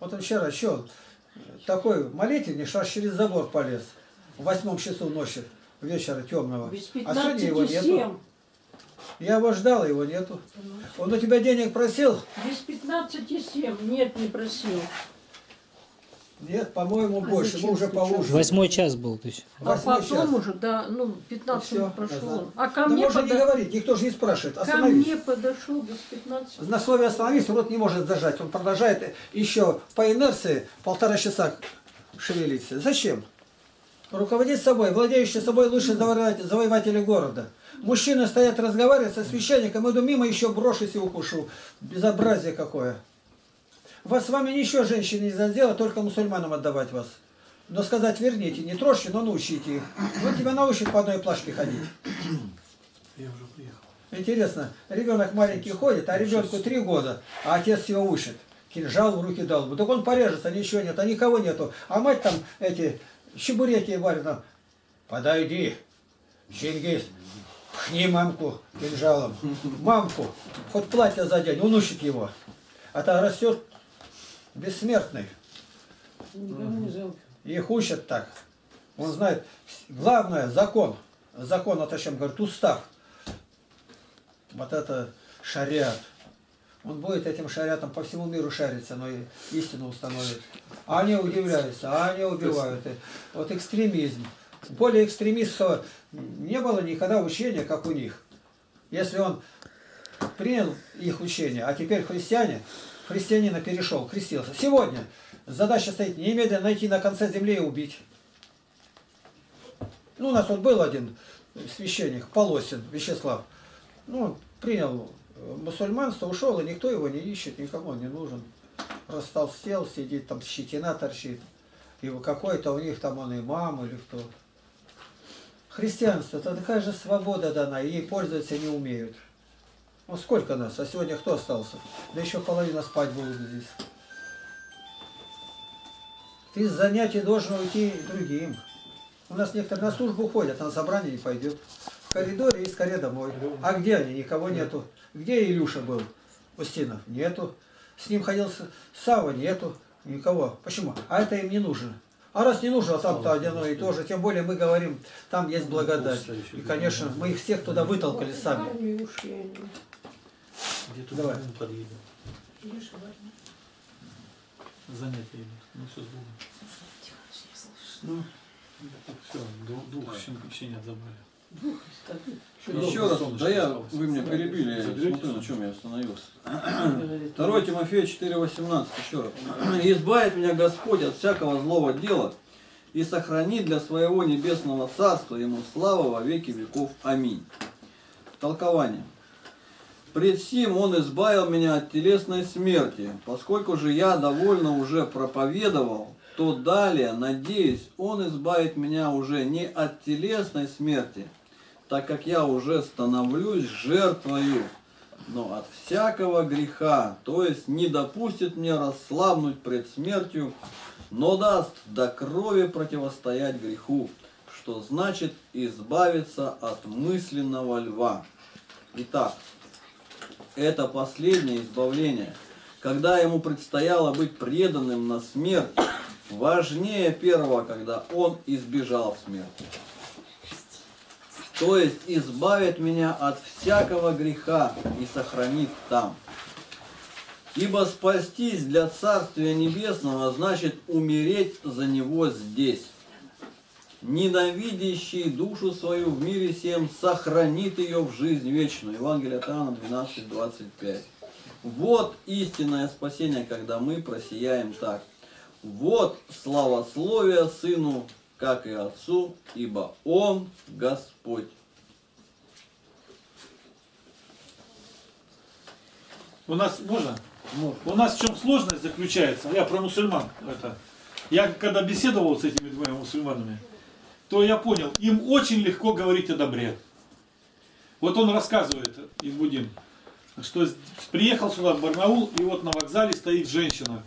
Вот он вчера еще такой молитвенник, аж через забор полез. В восьмом часу ночи, вечера темного. А сегодня его нету. Я его ждал, его нету. Он у тебя денег просил? без пятнадцати семь. Нет, не просил. Нет, по-моему, больше. А мы уже поужинали. Восьмой час был, то есть. А потом уже, да, ну, пятнадцать минут прошло. А ко мне подошел. Да можно не говорить, никто же не спрашивает. Ко мне подошел без пятнадцати. На слове «остановись» рот не может зажать. Он продолжает еще по инерции полтора часа шевелиться. Зачем? Руководить собой, владеющий собой, лучше завоеватели города. Мужчины стоят, разговаривают со священником, иду мимо, еще брошусь и укушу. Безобразие какое. Вас с вами ничего женщины не задела, только мусульманам отдавать вас. Но сказать: верните, не трожьте, но научите их. Вот тебя научат по одной плашке ходить. Я уже приехал. Интересно, ребенок маленький ходит, а ребенку три года, а отец его учит. Кинжал в руки дал. Так он порежется, ничего нет, а никого нету. А мать там эти чебуреки варит. Подойди, Чингис. Пхни мамку кинжалом. Мамку. Хоть платье задень, он учит его. А то растет бессмертный. Их учат так. Он знает. Главное — закон. Закон, вот о чем говорит, устав. Вот это шариат. Он будет этим шариатом по всему миру шариться, но и истину установит. А они удивляются, а они убивают. Вот экстремизм. Более экстремистского не было никогда учения, как у них. Если он принял их учение, а теперь христиане, христианина перешел, крестился. Сегодня задача стоит немедленно найти на конце земли и убить. Ну, у нас вот был один священник, Полосин Вячеслав. Ну, принял мусульманство, ушел, и никто его не ищет, никому он не нужен. Растолстел, сидит, там щетина торчит. Его какой-то у них там он имам или кто. Христианство — это такая же свобода дана, и ей пользоваться не умеют. Ну сколько нас, а сегодня кто остался? Да еще половина спать будет здесь. Ты с занятий должен уйти другим. У нас некоторые на службу ходят, а на собрание не пойдет. В коридоре и скорее домой. А где они? Никого нету. Где Илюша был? Устинов? Нету. С ним ходил Сава? Нету. Никого. Почему? А это им не нужно. А раз не нужно, а там-то одно и то же. Тем более мы говорим, там есть благодать. И, конечно, мы их всех туда вытолкали сами. Давай. Занятия идут. Ну, все с Богом. Ну, все, двух щенят забрали. Еще раз, да я, вы меня перебили, я смотрю, на чем я остановился. второе Тимофея четыре восемнадцать, еще раз. «Избавит меня Господь от всякого злого дела и сохранит для своего небесного царства, ему слава во веки веков. Аминь». Толкование. «Пред сим он избавил меня от телесной смерти, поскольку же я довольно уже проповедовал то далее, надеюсь, он избавит меня уже не от телесной смерти, так как я уже становлюсь жертвою, но от всякого греха, то есть не допустит мне расслабнуть пред смертью, но даст до крови противостоять греху, что значит избавиться от мысленного льва. Итак, это последнее избавление, когда ему предстояло быть преданным на смерть, важнее первого, когда он избежал смерти. То есть избавит меня от всякого греха и сохранит там. Ибо спастись для Царствия Небесного значит умереть за него здесь. Ненавидящий душу свою в мире сем сохранит ее в жизнь вечную. Евангелие от Иоанна двенадцать двадцать пять. Вот истинное спасение, когда мы просияем так. Вот славословие Сыну, как и Отцу, ибо Он Господь. У нас, можно? Можно. У нас в чем сложность заключается? Я про мусульман. Это. Я когда беседовал с этими двумя мусульманами, то я понял, им очень легко говорить о добре. Вот он рассказывает, Игбудин, что приехал сюда в Барнаул, и вот на вокзале стоит женщина,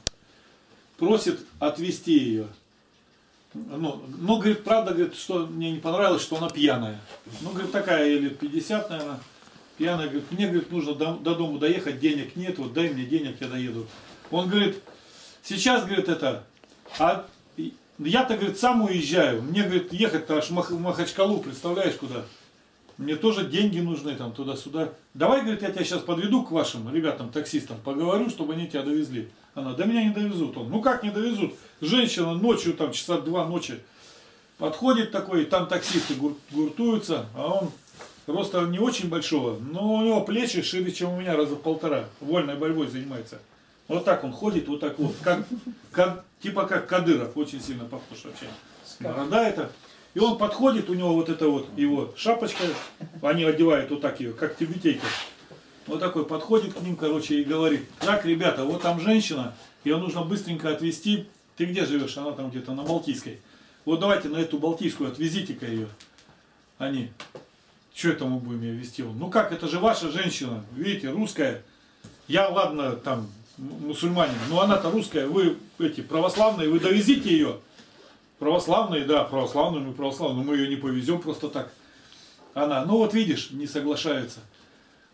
просит отвезти ее. Ну, но, говорит, правда, говорит, что мне не понравилось, что она пьяная. Ну, говорит, такая, ей лет пятьдесят, наверное, пьяная, говорит, мне, говорит, нужно до, до дома доехать, денег нет, вот дай мне денег, я доеду. Он говорит, сейчас, говорит, это, а я-то, говорит, сам уезжаю, мне, говорит, ехать-то аж в Махачкалу, представляешь, куда? Мне тоже деньги нужны, там, туда-сюда. Давай, говорит, я тебя сейчас подведу к вашим ребятам, таксистам, поговорю, чтобы они тебя довезли. Она, да меня не довезут. Он, ну как не довезут? Женщина ночью, там, часа два ночи, подходит такой, там таксисты гур гуртуются, а он роста не очень большого, но у него плечи шире, чем у меня, раза в полтора. Вольной борьбой занимается. Вот так он ходит, вот так вот. Как, как, типа как Кадыров, очень сильно похож вообще. Борода это. И он подходит, у него вот это вот его шапочка, они одевают вот так ее, как тибетейка. Вот такой подходит к ним, короче, и говорит, так, ребята, вот там женщина, ее нужно быстренько отвезти. Ты где живешь? Она там где-то на Балтийской. Вот давайте на эту Балтийскую отвезите-ка ее. Они, что это мы будем ее везти? Он, ну как, это же ваша женщина, видите, русская. Я, ладно, там, мусульманин, но она-то русская, вы эти православные, вы довезите ее. Православные, да, православные, мы православные, но мы ее не повезем просто так. Она, ну вот видишь, не соглашается.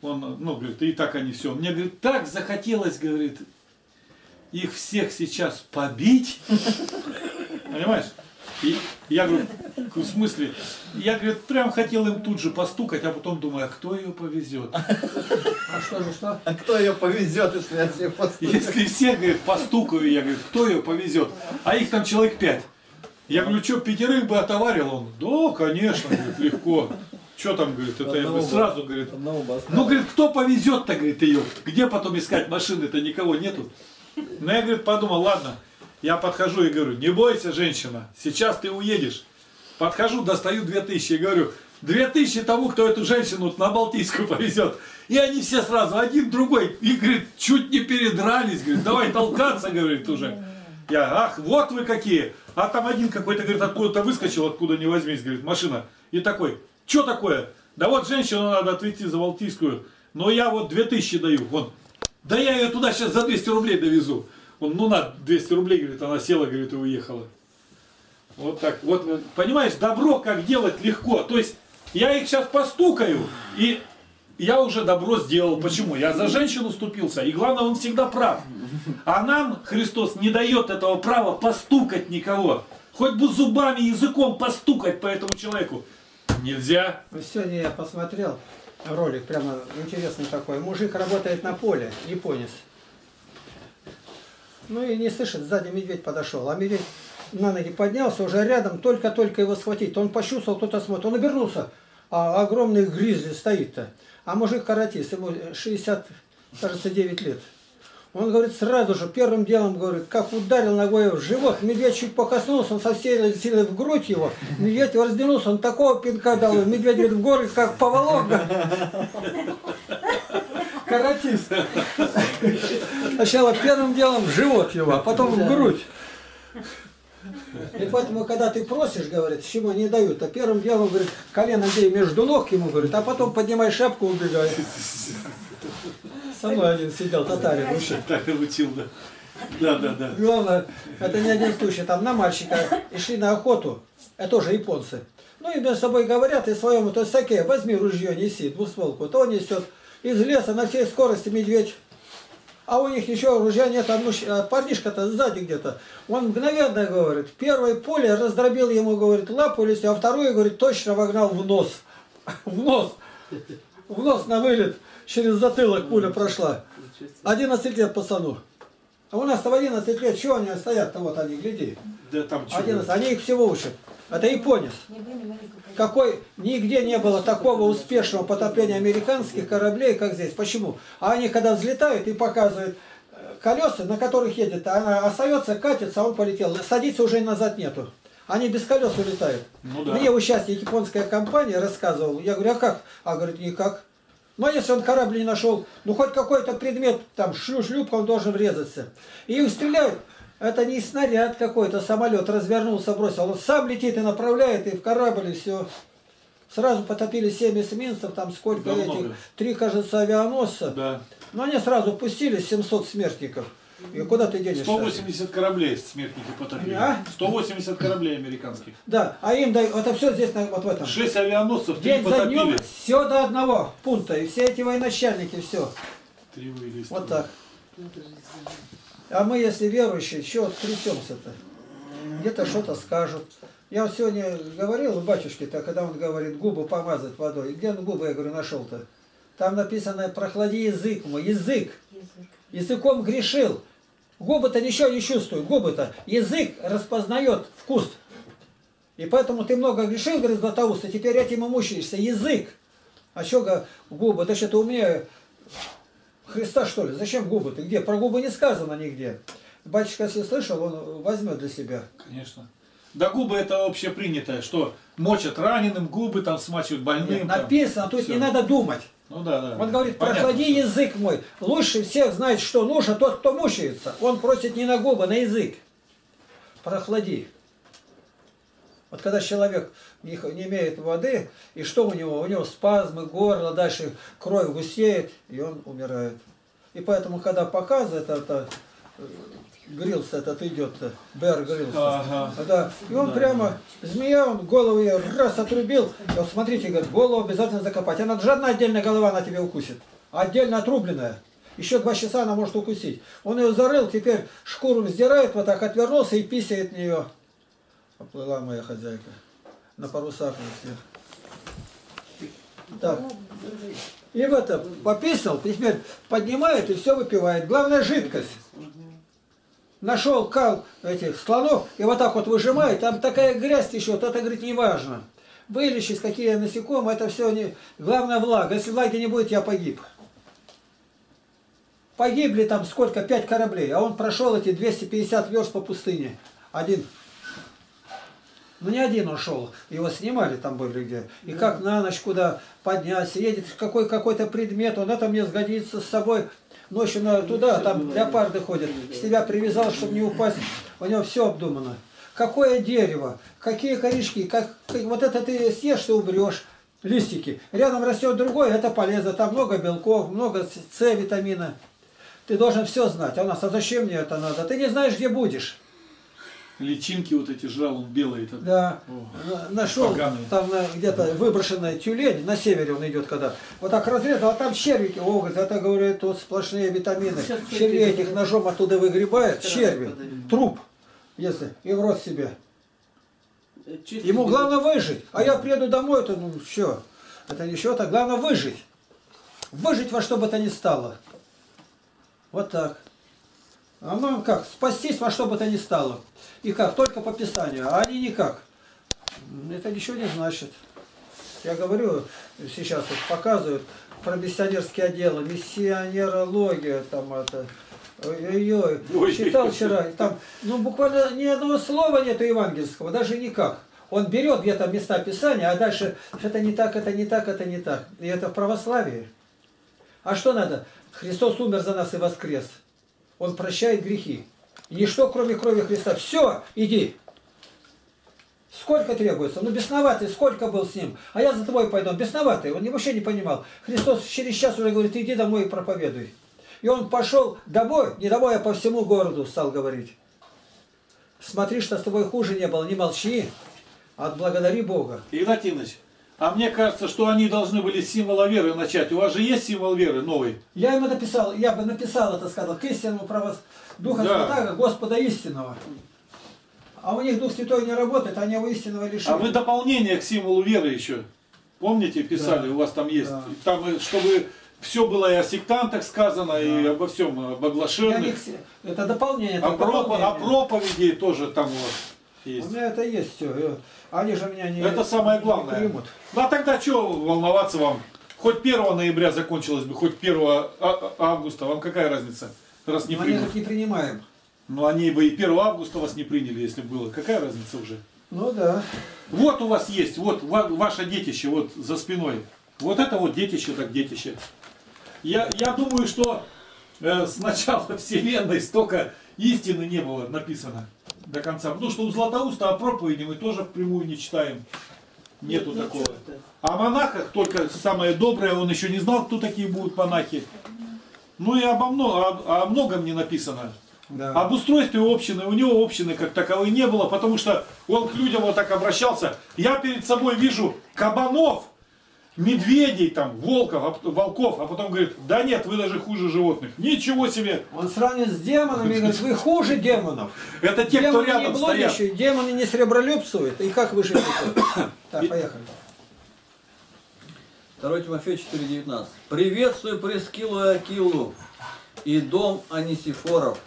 Он, ну, говорит, и так они все. Мне, говорит, так захотелось, говорит, их всех сейчас побить. Понимаешь? И я, говорю, в смысле, я, говорит, прям хотел им тут же постукать, а потом думаю, а кто ее повезет? А что же, что? А кто ее повезет, если я всех постукаю? Если всех, говорит, постукаю, я, говорю, кто ее повезет? А их там человек пять. Я говорю, что, пятерых бы отоварил? Он, да, конечно, говорит, легко. Что там, говорит, это я бы сразу, говорит. Ну, говорит, кто повезет-то, говорит, ее? Где потом искать машины-то, никого нету? Но я, говорит, подумал, ладно, я подхожу и говорю, не бойся, женщина, сейчас ты уедешь. Подхожу, достаю две тысячи и говорю, две тысячи тому, кто эту женщину на Балтийскую повезет. И они все сразу, один, другой, и, говорит, чуть не передрались, говорит, давай толкаться, говорит, уже. Я, ах, вот вы какие. А там один какой-то, говорит, откуда-то выскочил, откуда не возьмись, говорит, машина. И такой, что такое? Да вот женщину надо отвезти за Балтийскую, но я вот две тысячи даю. Он, да я ее туда сейчас за двести рублей довезу. Он, ну на, двести рублей, говорит, она села, говорит, и уехала. Вот так, вот, понимаешь, добро как делать легко. То есть я их сейчас постукаю, и я уже добро сделал. Почему? Я за женщину вступился, и главное, он всегда прав. А нам Христос не дает этого права постукать никого. Хоть бы зубами, языком постукать по этому человеку. Нельзя. Сегодня я посмотрел ролик, прямо интересный такой. Мужик работает на поле, японец. Ну и не слышит, сзади медведь подошел. А медведь на ноги поднялся, уже рядом, только-только его схватить. Он почувствовал, кто-то смотрит, он обернулся. А огромный гризли стоит-то. А мужик каратист, ему шестьдесят, кажется, девять лет. Он говорит, сразу же, первым делом, говорит, как ударил ногой в живот, медведь чуть покоснулся, он со всей силы в грудь его, медведь его раздвинулся, он такого пинка дал, медведь, говорит, в горле, как поволок. Каратист. Сначала первым делом в живот его, а потом в грудь. И поэтому, когда ты просишь, говорит, чему не дают, а первым делом, говорит, колено бей между ног ему, говорит, а потом поднимай шапку, убегай. Со мной один сидел, татарин. Татарин учил, да. Да, да, да. Главное, это не один случай, там на мальчика и шли на охоту, это тоже японцы. Ну и между собой говорят, и своему, то есть саке, возьми ружье, неси, двустволку, то он несет. Из леса на всей скорости медведь. А у них еще ружья нет, а муж... парнишка-то сзади где-то. Он мгновенно, говорит, первое поле раздробил ему, говорит, лапу или все, а вторую, говорит, точно вогнал в нос. В нос. В нос на вылет. Через затылок пуля прошла. одиннадцать лет пацану. А у нас-то в одиннадцать лет, чего они стоят-то, вот они, гляди. Да там одиннадцать. Они их всего учат. Это японец. Какой, нигде не было такого успешного потопления американских кораблей, как здесь. Почему? А они когда взлетают и показывают колеса, на которых едет, она остается, катится, а он полетел. Садиться уже назад нету. Они без колес улетают. Ну, да. Мне участник японская компания рассказывала. Я говорю, а как? А говорит, никак. Но если он корабль не нашел, ну хоть какой-то предмет, там шлюп, он должен врезаться. И их стреляют. Это не снаряд какой-то, самолет развернулся, бросил. Он сам летит и направляет, и в корабль, и все. Сразу потопили семь эсминцев, там сколько да, этих, три, кажется, авианосца. Да. Но они сразу пустили семьсот смертников. И куда ты денешься? сто восемьдесят кораблей смертники потопили. А? сто восемьдесят кораблей американских. Да, а им дают, это все здесь, вот в этом. шесть авианосцев, три потопили. День за днем, все до одного пункта, и все эти военачальники, все. Три вылезли. Вот так. А мы, если верующие, чего трясемся-то? Где-то что-то скажут. Я сегодня говорил у батюшки-то, когда он говорит, губы помазать водой. И где он губы, я говорю, нашел-то? Там написано, прохлади язык мой. Язык. Язык. Языком грешил. Губы-то ничего не чувствуют. Губы-то. Язык распознает вкус. И поэтому ты много грешил, говорит Златоуст, и теперь этим и мучаешься. Язык. А что губы? Да что-то умнее... Христа, что ли? Зачем губы-то? Где? Про губы не сказано нигде. Батюшка, если слышал, он возьмет для себя. Конечно. Да губы это общепринятое, что мочат раненым, губы там смачивают больным. Нет, там, написано, то есть все. Не надо думать. Ну да, да. Он говорит, прохлади язык мой. Лучше всех знает, что нужно тот, кто мучается. Он просит не на губы, а на язык. Прохлади. Вот когда человек не имеет воды, и что у него? У него спазмы, горло, дальше кровь густеет, и он умирает. И поэтому, когда показывает, это Гриллс этот идет, Бер Гриллс, ага. Да, и он да, прямо, да. Змея, он голову ее раз отрубил, и вот смотрите, говорит, голову обязательно закопать. Она жадная, отдельная голова, она тебя укусит, отдельно отрубленная. Еще два часа она может укусить. Он ее зарыл, теперь шкуру сдирает, вот так отвернулся и писает в нее. Поплыла моя хозяйка. На парусах у всех. Так. И в это пописал, теперь поднимает и все выпивает. Главное жидкость. Нашел кал этих слонов и вот так вот выжимает. Там такая грязь еще, вот это, говорит, не важно. Вылечить какие насекомые, это все не... Главное влага. Если влаги не будет, я погиб. Погибли там сколько? Пять кораблей. А он прошел эти двести пятьдесят верст по пустыне. Один. Ну не один он шел, его снимали там были где. И да. Как на ночь куда подняться, едет какой, какой-то предмет, он это мне сгодится с собой. Ночью на, туда, там леопарды ходят, с тебя привязал, чтобы не упасть. У него все обдумано. Какое дерево, какие корешки, как, вот это ты съешь, ты умрешь. Листики. Рядом растет другое, это полезно. Там много белков, много С, витамина. Ты должен все знать. А у нас, а зачем мне это надо? Ты не знаешь, где будешь. Личинки вот эти жрал, белые там. Да, о, нашел поганые. Там где-то выброшенная тюлень, на севере он идет когда. Вот так разрезал, а там червики, о, говорит, это, говорит, тут сплошные витамины. Черви этих ножом оттуда выгребает, черви, труп, если, и в рот себе. Ему главное выжить, а я приеду домой, то ну все, это ничего, так главное выжить. Выжить во что бы то ни стало. Вот так. А ну как, спастись во что бы то ни стало. И как, только по Писанию, а они никак. Это ничего не значит. Я говорю, сейчас вот показывают про миссионерские отделы, миссионерология, там это... Ой-ой-ой, читал вчера, там, ну буквально ни одного слова нету евангельского, даже никак. Он берет где-то места Писания, а дальше это не так, это не так, это не так. И это в православии. А что надо? Христос умер за нас и воскрес. Он прощает грехи. Ничто, кроме крови Христа. Все, иди. Сколько требуется? Ну, бесноватый, сколько был с ним? А я за тобой пойду. Бесноватый, он вообще не понимал. Христос через час уже говорит, иди домой и проповедуй. И он пошел домой, не домой, а по всему городу стал говорить. Смотри, что с тобой хуже не было, не молчи, а отблагодари Бога. Игнатий Тихонович, а мне кажется, что они должны были с символа веры начать. У вас же есть символ веры новый? Я им написал, я бы написал это, сказал, к истинному православию, Духа да. Святаго, Господа истинного. А у них Дух Святой не работает, они его истинного лишили. А вы дополнение к символу веры еще, помните, писали, да. У вас там есть, да. Там, чтобы... Все было и о сектантах сказано, да. И обо всем, об оглашенных. Это дополнение. Это о, дополнение. Пропо о проповеди тоже там вот есть. У меня это есть все. Они же меня не Это самое главное. Примут. А тогда что волноваться вам? Хоть первого ноября закончилось бы, хоть первого августа. Вам какая разница, раз не Но примут? Мы их не принимаем. Ну они бы и первого августа вас не приняли, если было. Какая разница уже? Ну да. Вот у вас есть, вот ва ваше детище, вот за спиной. Вот это вот детище, так детище. Я, я думаю, что э, с начала Вселенной столько истины не было написано до конца. Потому что у Златоуста о проповеди мы тоже впрямую не читаем. Нету Нет, такого. О монахах только самое доброе, он еще не знал, кто такие будут монахи. Ну и обо много, о, о многом не написано. Да. Об устройстве общины, у него общины как таковой не было, потому что он к людям вот так обращался. Я перед собой вижу кабанов, медведей, там, волков, волков, а потом говорит, да нет, вы даже хуже животных. Ничего себе! Он сравнивает с демонами и говорит, вы хуже демонов. Это те, демоны, кто рядом не стоят. Демоны не сребролюбствуют. И как вы живете? Так, поехали. второе Тимофея четыре девятнадцать. Приветствую Прескилу и Акилу и дом Анисифоров.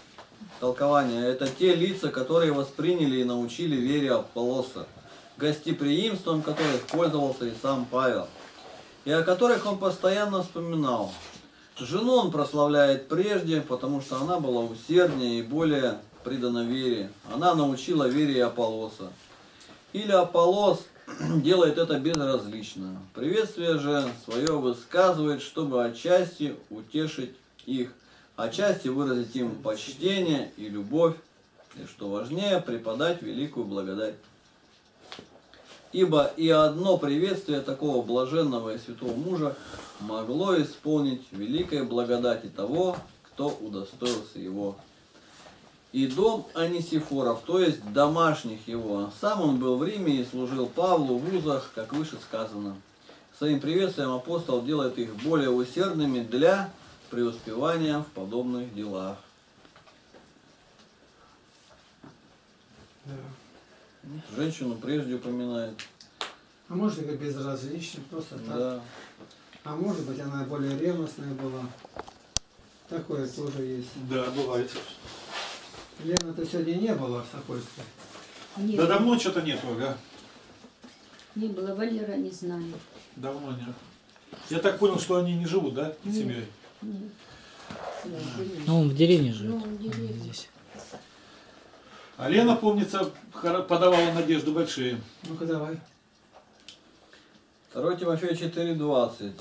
Толкование. Это те лица, которые восприняли и научили вере Аполлоса, гостеприимством которых пользовался и сам Павел, и о которых он постоянно вспоминал. Жену он прославляет прежде, потому что она была усерднее и более предана вере. Она научила вере Аполлоса. Или Аполлос делает это безразлично. Приветствие же свое высказывает, чтобы отчасти утешить их, отчасти выразить им почтение и любовь, и, что важнее, преподать великую благодать. Ибо и одно приветствие такого блаженного и святого мужа могло исполнить великой благодати того, кто удостоился его. И дом Анисифоров, то есть домашних его. Сам он был в Риме и служил Павлу в вузах, как выше сказано. Своим приветствием апостол делает их более усердными для преуспевания в подобных делах. Женщину прежде упоминает. А может быть безразлично, просто так. Да. А может быть она более ревностная была. Такое тоже есть. Да, бывает. Лена-то сегодня не было в Сокольской. Нет. Да давно что-то нету, да? Не было, Валера не знает. Давно нет. Я так понял, что они не живут, да, с семьей? Нет. Ну, он в деревне живет. Ну, он в деревне. Здесь. А Лена, помнится, подавала надежды большие. Ну-ка, давай. второе Тимофея четыре двадцать.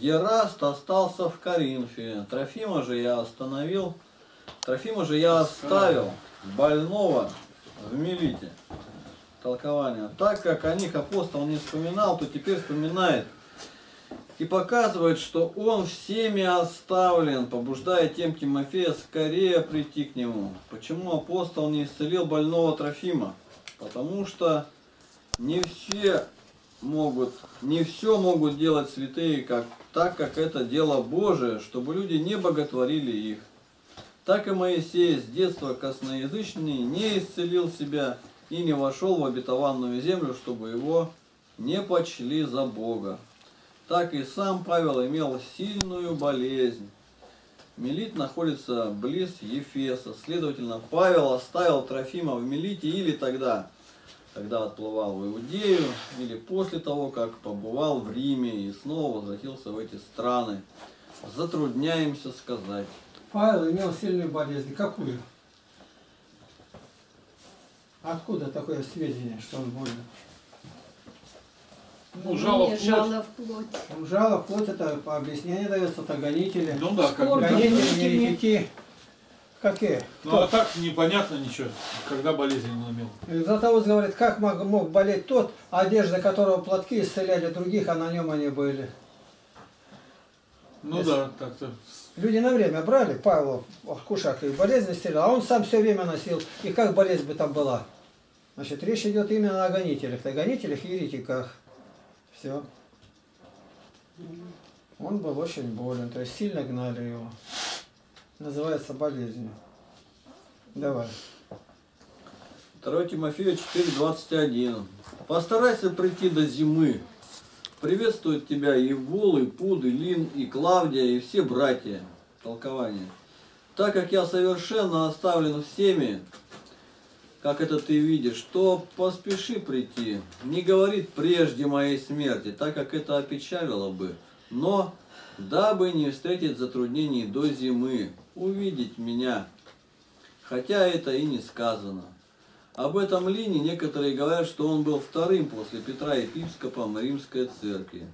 Ераст остался в Коринфе. Трофима же я остановил. Трофима же я оставил больного в Милите. Толкование. Так как о них апостол не вспоминал, то теперь вспоминает. И показывает, что он всеми оставлен, побуждая тем Тимофея скорее прийти к нему. Почему апостол не исцелил больного Трофима? Потому что не все могут, не все могут делать святые, как, так как это дело Божие, чтобы люди не боготворили их. Так и Моисей с детства косноязычный не исцелил себя и не вошел в обетованную землю, чтобы его не почли за Бога. Так и сам Павел имел сильную болезнь. Милит находится близ Ефеса. Следовательно, Павел оставил Трофима в Милите или тогда, когда отплывал в Иудею, или после того, как побывал в Риме и снова возвратился в эти страны. Затрудняемся сказать. Павел имел сильную болезнь. Какую? Откуда такое сведение, что он болен? Ну, жало в, жало в плоть. Ну, жало в плоть, это по объяснению дается, это гонители. Ну да, как гонители, еретики. Какие? Ну кто? А так непонятно ничего, когда болезнь он умел. Золотоуст говорит, как мог, мог болеть тот, одежда которого платки исцеляли других, а на нем они были. Ну если да, так-то. Люди на время брали Павла Кушака и болезнь исцелял, а он сам все время носил, и как болезнь бы там была. Значит, речь идет именно о гонителях, о гонителях и еретиках. Все. Он был очень болен, то есть сильно гнали его. Называется болезнью. Давай. второе Тимофею четыре, двадцать один. Постарайся прийти до зимы. Приветствуют тебя и Вол, и Пуд, и Лин, и Клавдия, и все братья. Толкование. Так как я совершенно оставлен всеми, как это ты видишь, то поспеши прийти. Не говорит прежде моей смерти, так как это опечалило бы. Но, дабы не встретить затруднений до зимы, увидеть меня, хотя это и не сказано. Об этом Лине некоторые говорят, что он был вторым после Петра епископом Римской церкви.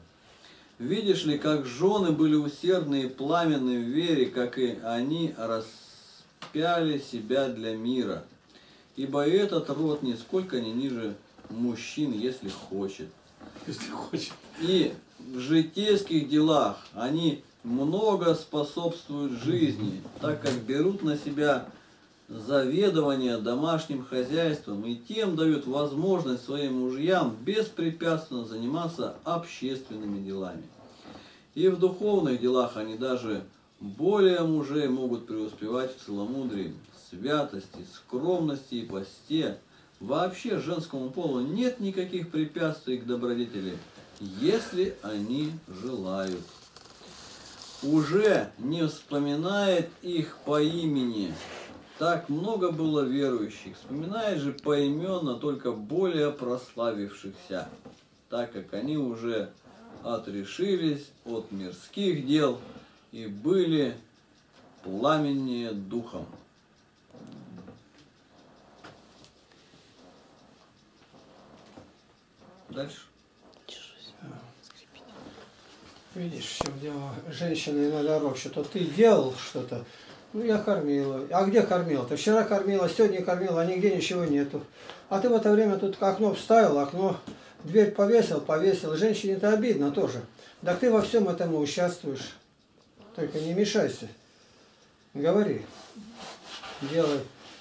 Видишь ли, как жены были усердны и пламенны в вере, как и они распяли себя для мира. Ибо и этот род нисколько не ниже мужчин, если хочет. Если хочет. И в житейских делах они много способствуют жизни, так как берут на себя заведование домашним хозяйством и тем дают возможность своим мужьям беспрепятственно заниматься общественными делами. И в духовных делах они даже более мужей могут преуспевать в целомудрии, святости, скромности и посте. Вообще женскому полу нет никаких препятствий к добродетели, если они желают. Уже не вспоминает их по имени. Так много было верующих, вспоминает же поименно только более прославившихся, так как они уже отрешились от мирских дел и были пламеннее духом. Дальше. Видишь, в чем дело. Женщины иногда ропщут. А ты делал что-то? Ну, я кормила. А где кормила? Ты вчера кормила, сегодня кормила, а нигде ничего нету. А ты в это время тут окно вставил, окно, дверь повесил, повесил. Женщине-то обидно тоже. Да ты во всем этому участвуешь. Только не мешайся. Говори. Делай.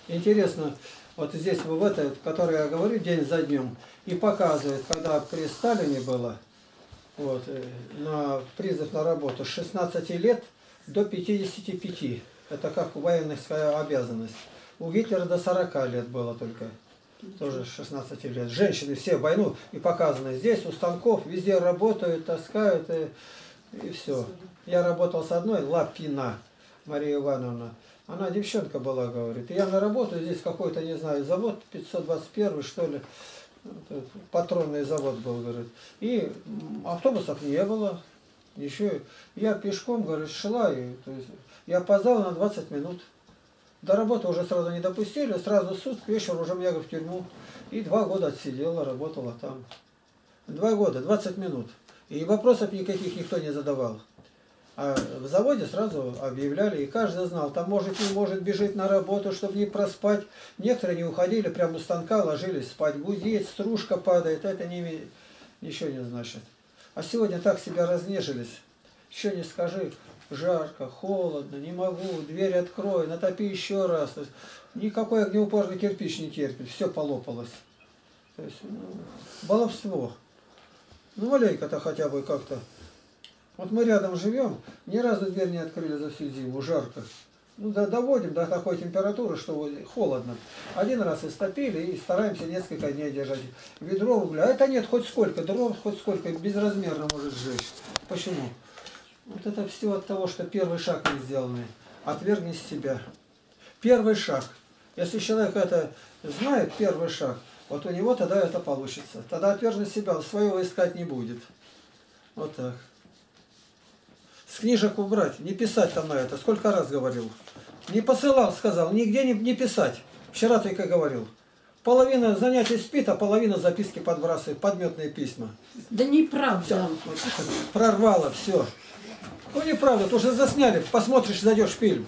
Интересно. Вот здесь, в этой, который я говорю, день за днем, и показывает, когда при Сталине было, вот, на призыв на работу, с шестнадцати лет до пятидесяти пяти. Это как военная обязанность. У Гитлера до сорока лет было только, тоже шестнадцати лет. Женщины все в войну, и показано здесь, у станков, везде работают, таскают, и, и все. Я работал с одной, Лапкина Мария Ивановна. Она девчонка была, говорит, я на работу, здесь какой-то, не знаю, завод пятьсот двадцать первый, что ли, патронный завод был, говорит. И автобусов не было, еще я пешком, говорит, шла, и, то есть, я опоздала на двадцать минут. До работы уже сразу не допустили, сразу суд, вечером уже меня, говорит, в тюрьму. И два года отсидела, работала там. Два года, двадцать минут. И вопросов никаких никто не задавал. А в заводе сразу объявляли, и каждый знал, там может не может бежит на работу, чтобы не проспать. Некоторые не уходили, прямо у станка ложились спать. Гудит, стружка падает, это не, ничего не значит. А сегодня так себя разнежились. Еще не скажи, жарко, холодно, не могу, дверь открой, натопи еще раз. Никакой огнеупорный кирпич не терпит, все полопалось. То есть, ну, баловство. Ну, маленько-то хотя бы как-то. Вот мы рядом живем, ни разу дверь не открыли за всю зиму, жарко. Ну, да, доводим до такой температуры, что холодно. Один раз истопили и стараемся несколько дней держать. Ведро угля, а это нет хоть сколько, дров хоть сколько, безразмерно может сжечь. Почему? Вот это все от того, что первый шаг не сделанный. Отвергни себя. Первый шаг. Если человек это знает, первый шаг, вот у него тогда это получится. Тогда отвергни себя, он своего искать не будет. Вот так. С книжек убрать, не писать там на это. Сколько раз говорил. Не посылал, сказал, нигде не, не писать. Вчера только говорил. Половина занятий спит, а половина записки подбрасывает, подметные письма. Да неправда. Вот, прорвало, все. Ну неправда, ты уже засняли, посмотришь, зайдешь в фильм.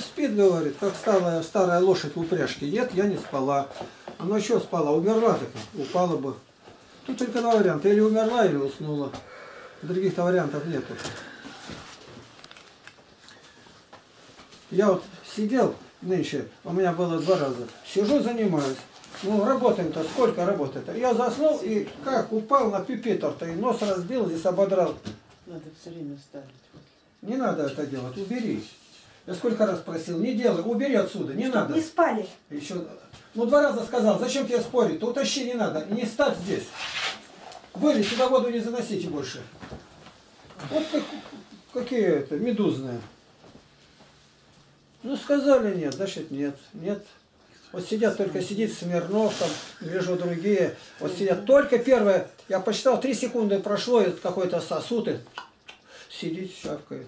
спит, говорит, как старая, старая лошадь в упряжке. Нет, я не спала. Она еще спала, умерла так, упала бы. Тут только два варианта, или умерла, или уснула. Других-то вариантов нету. Я вот сидел нынче, у меня было два раза, сижу, занимаюсь. Ну, работаем-то, сколько работает-то. Я заснул и как упал на пипетр-то, и нос разбил, здесь ободрал. Надо все время ставить. Не надо это делать, убери. Я сколько раз просил, не делай, убери отсюда, не Чтоб надо. Не спали. Еще, ну, два раза сказал, зачем тебе спорить, то утащи, не надо, не ставь здесь. Были, сюда воду не заносите больше. Вот как, какие это, медузные. Ну, сказали нет, значит нет, нет. Вот сидят, только сидит Смирнов, там, вижу другие. Вот сидят, только первое, я посчитал, три секунды прошло, и какой-то сосуд, и сидит, щавкает.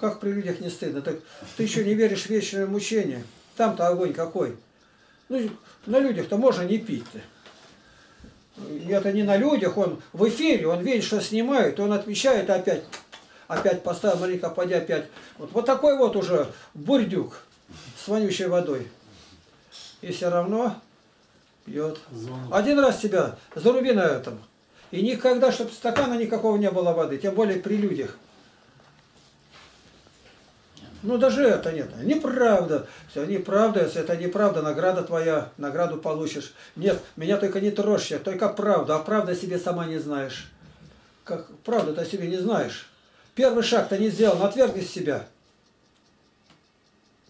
Как при людях не стыдно, так ты еще не веришь в вечное мучение. Там-то огонь какой. Ну, на людях-то можно не пить-то. Это не на людях, он в эфире, он видит, что снимает, он отмечает опять. Опять поставил, маленько поди опять. Вот, вот такой вот уже бурдюк с вонючей водой. И все равно пьет. Звонок. Один раз тебя заруби на этом. И никогда, чтобы стакана никакого не было воды, тем более при людях. Ну даже это нет. Неправда. Все, неправда. Если это неправда, награда твоя, награду получишь. Нет, меня только не трожь, только правда. А правда себе сама не знаешь. Как правду ты себе не знаешь. Первый шаг-то не сделал, отвергни себя.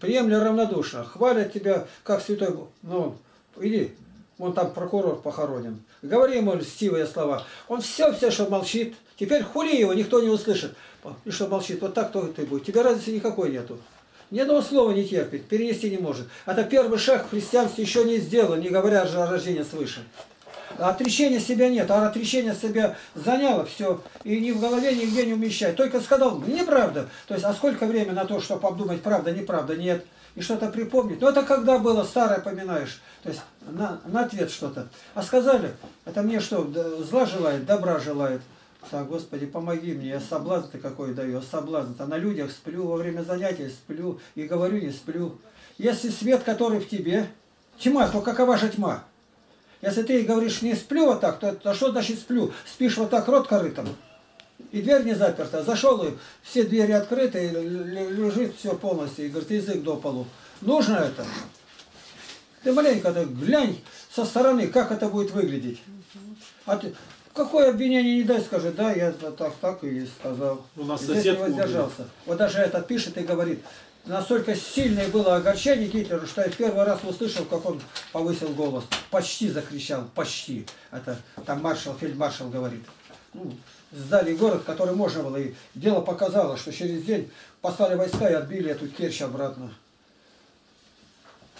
Приемли равнодушно. Хвалят тебя, как святой... Ну, иди, вон там прокурор похоронен. Говори ему льстивые слова. Он все-все, что молчит. Теперь хули его, никто не услышит. И что молчит, вот так то ты будешь. Тебе разницы никакой нету. Ни одного слова не терпит, перенести не может. Это первый шаг в христианстве еще не сделал, не говоря же о рождении свыше. Отречения себя нет, а отречение себя заняло все, и ни в голове, нигде не умещает. Только сказал, неправда. То есть, а сколько времени на то, чтобы обдумать, правда, неправда, нет, и что-то припомнить. Ну, это когда было, старое поминаешь. То есть, на, на ответ что-то. А сказали, это мне что, зла желает, добра желает. Так, Господи, помоги мне, я соблазн-то какой даю, я соблазн-то на людях сплю, во время занятий сплю, и говорю, не сплю. Если свет, который в тебе, тьма, то какова же тьма? Если ты говоришь, не сплю вот так, то, то что значит сплю? Спишь вот так, рот корытом, и дверь не заперта. Зашел, и все двери открыты, и лежит все полностью, и говорит, язык до полу. Нужно это? Ты маленько так глянь со стороны, как это будет выглядеть. А ты, какое обвинение не дай, скажи, да, я так, так и сказал. У нас здесь не воздержался. Вот даже этот пишет и говорит, настолько сильное было огорчение Гитлеру, что я первый раз услышал, как он повысил голос. Почти закричал, почти. Это там маршал, фельдмаршал говорит. Ну, сдали город, который можно было. И дело показало, что через день послали войска и отбили эту Керчь обратно.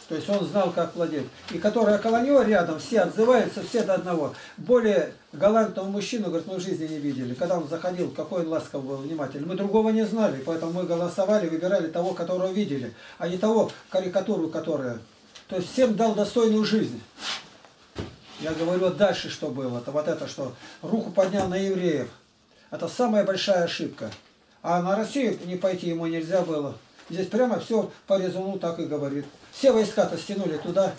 То есть он знал, как владеть. И который около него рядом, все отзываются, все до одного. Более галантного мужчину, говорит, мы в жизни не видели. Когда он заходил, какой он ласков был, внимательный. Мы другого не знали, поэтому мы голосовали, выбирали того, которого видели, а не того, карикатуру, которая... То есть всем дал достойную жизнь. Я говорю, дальше что было? Это вот это что? Руку поднял на евреев. Это самая большая ошибка. А на Россию не пойти ему нельзя было. Здесь прямо все по резону так и говорит. Все войска-то стянули туда.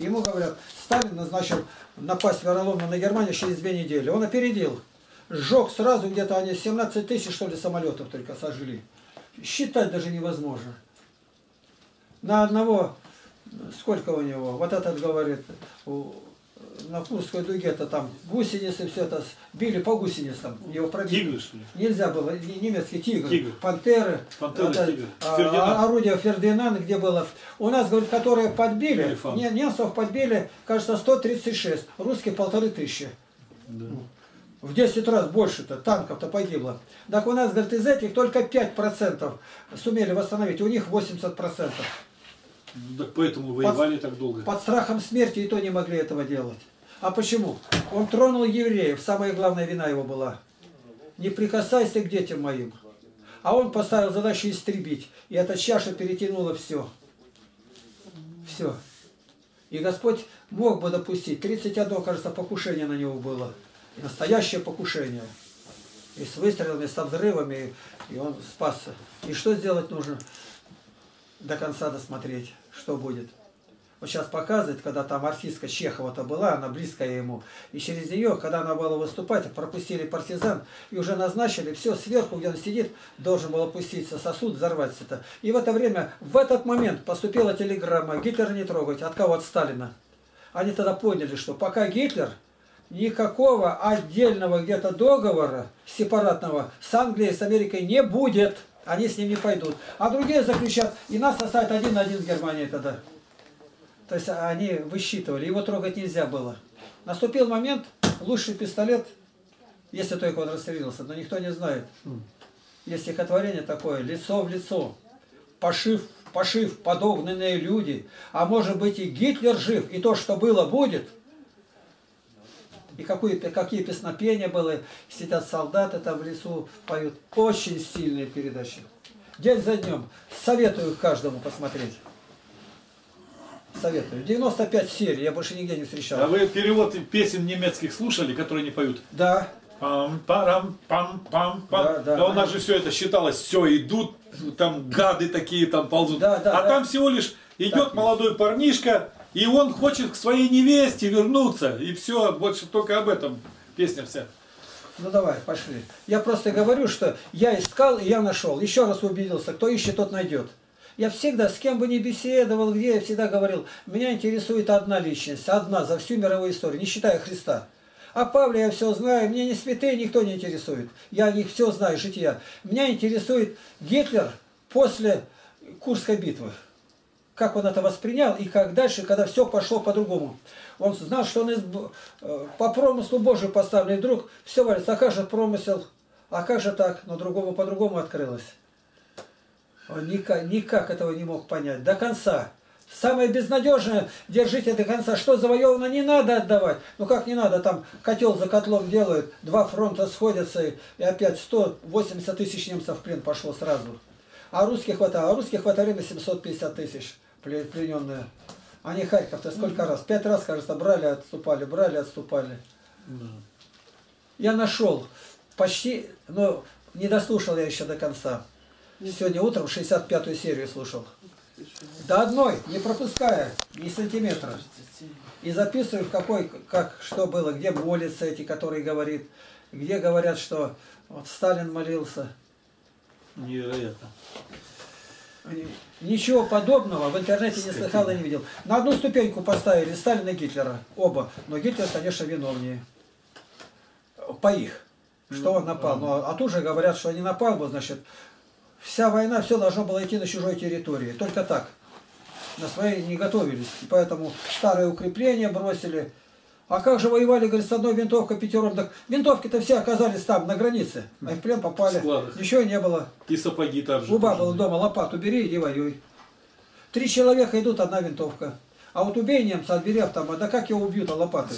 Ему говорят, Сталин назначил напасть вероломно на Германию через две недели. Он опередил. Сжег сразу где-то они семнадцать тысяч, что ли, самолетов только сожгли. Считать даже невозможно. На одного, сколько у него, вот этот говорит, на Курской дуге-то там гусеницы все это, били по гусеницам. Его пробили. Тигры, что ли? Нельзя было, немецкий тигр, тигр. пантеры, пантеры это, тигр. Фердинанд. Орудие Фердинанд, где было. У нас, говорит, которые подбили, не, немцев подбили, кажется, сто тридцать шесть, русские полторы тысячи. Да. В десять раз больше-то, танков-то погибло. Так у нас, говорит, из этих только пять процентов сумели восстановить, у них восемьдесят процентов. Так поэтому воевали под, так долго. Под страхом смерти и то не могли этого делать. А почему? Он тронул евреев. Самая главная вина его была. Не прикасайся к детям моим. А он поставил задачу истребить. И эта чаша перетянула все. Все. И Господь мог бы допустить. тридцать одно, кажется, покушение на него было. Настоящее покушение. И с выстрелами, со взрывами. И он спасся. И что сделать нужно? до конца досмотреть, что будет. Вот сейчас показывает, когда там артистка Чехова-то была, она близкая ему. И через нее, когда она была выступать, пропустили партизан и уже назначили, все, сверху, где он сидит, должен был опуститься сосуд, взорваться-то. И в это время, в этот момент поступила телеграмма: Гитлера не трогать. От кого? От Сталина. Они тогда поняли, что пока Гитлер, никакого отдельного где-то договора сепаратного с Англией, с Америкой не будет. Они с ним не пойдут. А другие заключат, и нас оставят один на один с Германией тогда. То есть они высчитывали, его трогать нельзя было. Наступил момент, лучший пистолет, если только он расстрелился, но никто не знает. Есть стихотворение такое: лицо в лицо, пошив, пошив, подогнанные люди, а может быть и Гитлер жив, и то, что было, будет. И какие, какие песнопения были, сидят солдаты там в лесу, поют. Очень сильные передачи. День за днем. Советую каждому посмотреть. Советую. девяносто пять серий, я больше нигде не встречал. А вы перевод песен немецких слушали, которые не поют? Да. Пам-парам, пам-пам-пам. Да, да, да, у нас же все это считалось, все идут, там гады такие там ползут. Да, да, а да. Там всего лишь идет так, молодой парнишка, и он хочет к своей невесте вернуться. И все, больше только об этом песня вся. Ну давай, пошли. Я просто говорю, что я искал и я нашел. Еще раз убедился, кто ищет, тот найдет. Я всегда, с кем бы ни беседовал, где я всегда говорил, меня интересует одна личность, одна за всю мировую историю, не считая Христа. О Павле я все знаю, мне не святые никто не интересует. Я их все знаю, жития. Меня интересует Гитлер после Курской битвы. Как он это воспринял и как дальше, когда все пошло по-другому. Он знал, что он из... по промыслу Божию поставлен, вдруг все валится. А как же промысел? А как же так? Но другому по-другому открылось. Он никак, никак этого не мог понять. До конца. Самое безнадежное, держите до конца. Что завоевано, не надо отдавать. Ну как не надо, там котел за котлом делают, два фронта сходятся, и опять сто восемьдесят тысяч немцев в плен пошло сразу. А русских хватало, а русских в это время семьсот пятьдесят тысяч плененные. Они Харьков-то сколько раз? Пять раз, кажется, брали, отступали, брали, отступали. Я нашел почти, но не дослушал я еще до конца. Сегодня утром шестьдесят пятую серию слушал. До одной, не пропуская ни сантиметра. И записываю, в какой, как, что было, где молятся эти, которые говорит, где говорят, что вот Сталин молился. Невероятно. Ничего подобного в интернете не слыхал и не видел. На одну ступеньку поставили Сталина и Гитлера. Оба. Но Гитлер, конечно, виновнее. По их. Что он напал. Но, а тут же говорят, что не напал бы, значит... Вся война, все должно было идти на чужой территории. Только так. На своей не готовились. И поэтому старые укрепления бросили. А как же воевали, говорит, с одной винтовкой, пятером? Так винтовки-то все оказались там, на границе. А в плен попали. Ничего не было. И сапоги там же. Губа была дома, лопату бери, иди воюй. Три человека идут, одна винтовка. А вот убей немца, отбери автомат. Да как его убьют, а лопаты?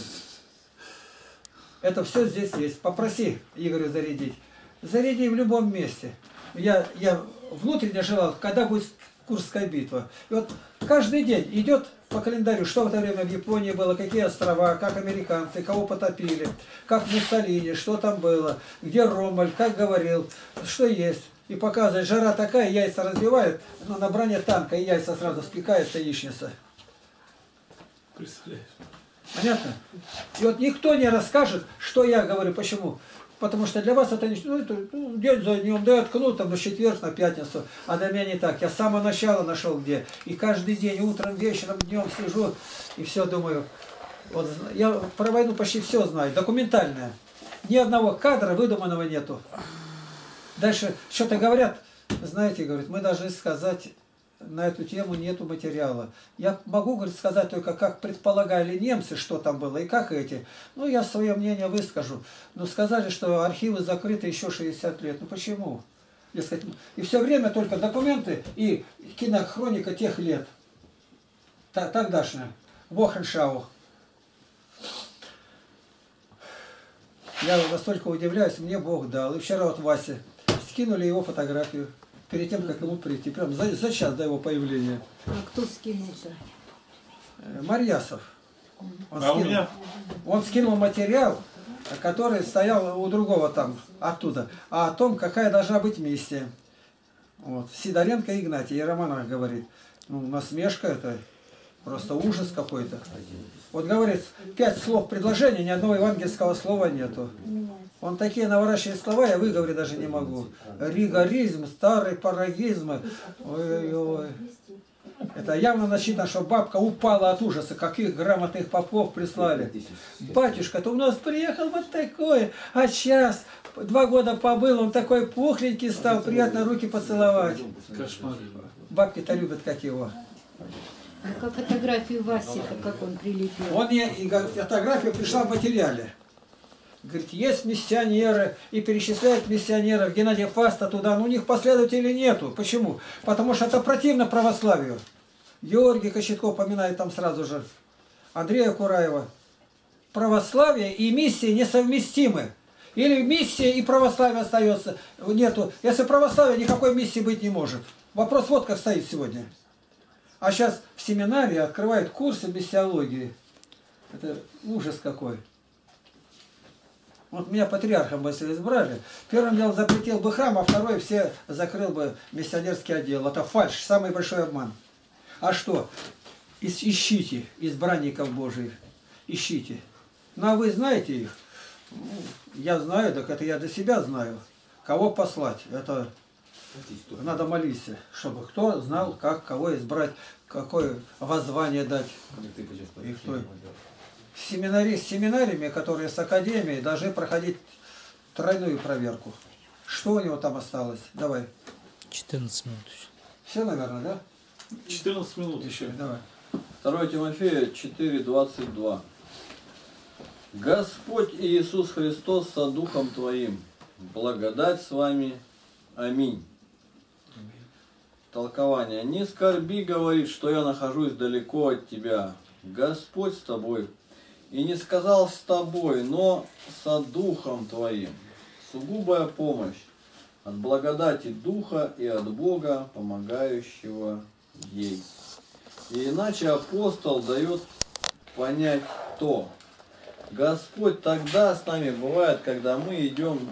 Это все здесь есть. Попроси Игоря зарядить. Заряди в любом месте. Я, я внутренне желал, когда будет Курская битва. И вот каждый день идет по календарю, что в это время в Японии было, какие острова, как американцы, кого потопили, как Муссолини, что там было, где Роммель, как говорил, что есть. И показывает, жара такая, яйца разбивает, но на броне танка и яйца сразу спекается, яичница. Представляешь? Понятно? И вот никто не расскажет, что я говорю, почему. Потому что для вас это не... Ну, это, ну, день за днем, да, я ткну там на четверг, на пятницу. А для меня не так. Я с самого начала нашел где. И каждый день, утром, вечером, днем сижу. И все думаю. Вот, я про войну почти все знаю. Документальное. Ни одного кадра выдуманного нету. Дальше что-то говорят. Знаете, говорят, мы должны сказать... На эту тему нету материала. Я могу, говорит, сказать только, как предполагали немцы, что там было и как эти. Ну, я свое мнение выскажу. Но сказали, что архивы закрыты еще шестьдесят лет. Ну, почему? Дескать, и все время только документы и кинохроника тех лет. Тогдашняя. Вохеншау. Я настолько удивляюсь, мне Бог дал. И вчера вот Васе скинули его фотографию. Перед тем, как ему прийти. Прям за, за час до его появления. А кто скинул-то? Марьясов. Он, а скинул. У меня? Он скинул материал, который стоял у другого там, оттуда. А о том, какая должна быть миссия. Вот. Сидоренко Игнатий Романов говорит, ну, насмешка это, просто ужас какой-то. Вот говорит, пять слов предложения, ни одного евангельского слова нету. Он такие наворачивает слова, я выговорить даже не могу. Ригоризм, старый парагизм. Ой-ой-ой. Это явно начитано, что бабка упала от ужаса, каких грамотных попов прислали. Батюшка-то у нас приехал вот такой, а сейчас два года побыл, он такой пухленький стал, приятно руки поцеловать. Кошмар. Бабки-то любят, как его. А как фотографию Васи, как он прилепил? Он мне, фотография пришла в материале. Говорит, есть миссионеры, и перечисляют миссионеров, Геннадия Фаста туда, но у них последователей нету. Почему? Потому что это противно православию. Георгий Кочетков поминает там сразу же, Андрея Кураева. Православие и миссии несовместимы. Или миссия и православие остается, нету. Если православие, никакой миссии быть не может. Вопрос вот как стоит сегодня. А сейчас в семинарии открывают курсы миссиологии. Это ужас какой. Вот меня патриархом бы если избрали, первым делом запретил бы храм, а второй все закрыл бы миссионерский отдел. Это фальшь, самый большой обман. А что? Ищите избранников Божьих. Ищите. Ну а вы знаете их? Ну, я знаю, так это я для себя знаю. Кого послать? Это надо молиться, чтобы кто знал, как кого избрать, какое воззвание дать. И кто... Семинари, с семинариями, которые с академией, должны проходить тройную проверку. Что у него там осталось? Давай. четырнадцать минут еще. Все, наверное, да? четырнадцать минут еще. Давай. второе Тимофея четыре, двадцать два. Господь Иисус Христос со Духом Твоим. Благодать с вами. Аминь. Аминь. Толкование. Не скорби, говорит, что я нахожусь далеко от Тебя. Господь с Тобой. И не сказал с тобой, но со духом твоим. Сугубая помощь от благодати духа и от Бога, помогающего ей. И иначе апостол дает понять то. Господь тогда с нами бывает, когда мы идем,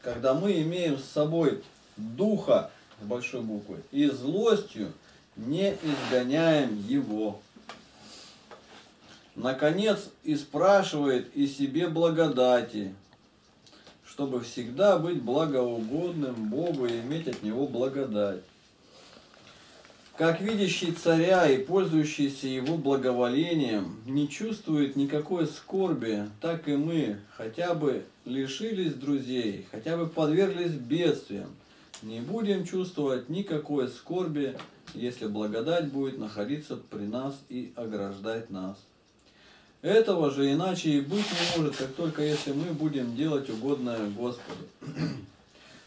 когда мы имеем с собой духа, с большой буквы, и злостью не изгоняем его. Наконец, и спрашивает и себе благодати, чтобы всегда быть благоугодным Богу и иметь от Него благодать. Как видящий царя и пользующийся его благоволением не чувствует никакой скорби, так и мы хотя бы лишились друзей, хотя бы подверглись бедствиям, не будем чувствовать никакой скорби, если благодать будет находиться при нас и ограждать нас. Этого же иначе и быть не может, как только если мы будем делать угодное Господу.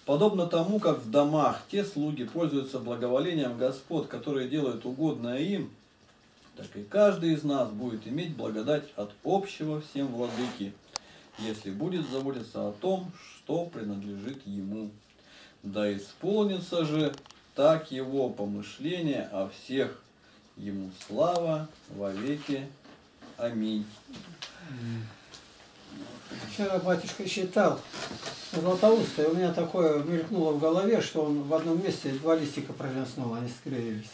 Подобно тому, как в домах те слуги пользуются благоволением господ, которые делают угодное им, так и каждый из нас будет иметь благодать от общего всем владыки, если будет заботиться о том, что принадлежит ему. Да исполнится же так его помышление о всех. Ему слава во веки. Аминь. Вчера батюшка считал Золотоуста, и у меня такое мелькнуло в голове, что он в одном месте два листика пролеснул, они скривились.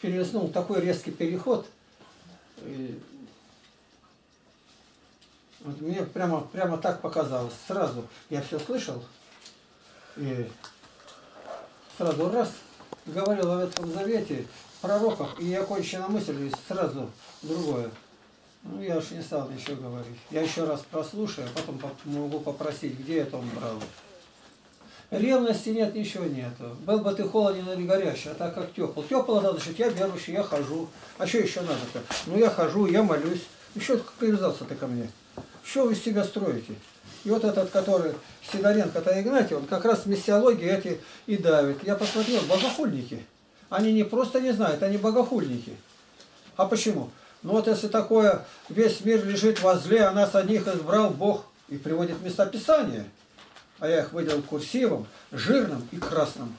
Перелеснул такой резкий переход. И... Вот мне прямо, прямо так показалось. Сразу я все слышал. И сразу раз говорил о этом завете. Пророков, и я кончила мысль, и сразу другое. Ну, я уж не стал еще говорить. Я еще раз прослушаю, а потом могу попросить, где это он брал. Ревности нет, ничего нету. Был бы ты холоден или горячий, а так как тепл. Тепл, значит, я верующий, я хожу. А что еще надо-то? Ну, я хожу, я молюсь. Еще как привязался-то ко мне? Что вы из себя строите? И вот этот, который Сидоренко-то Игнатий, он как раз миссиологии эти и давит. Я посмотрел, богохульники. Они не просто не знают, они богохульники. А почему? Ну вот если такое, весь мир лежит возле, а нас одних избрал Бог, и приводит места Писания, а я их выделил курсивом, жирным и красным.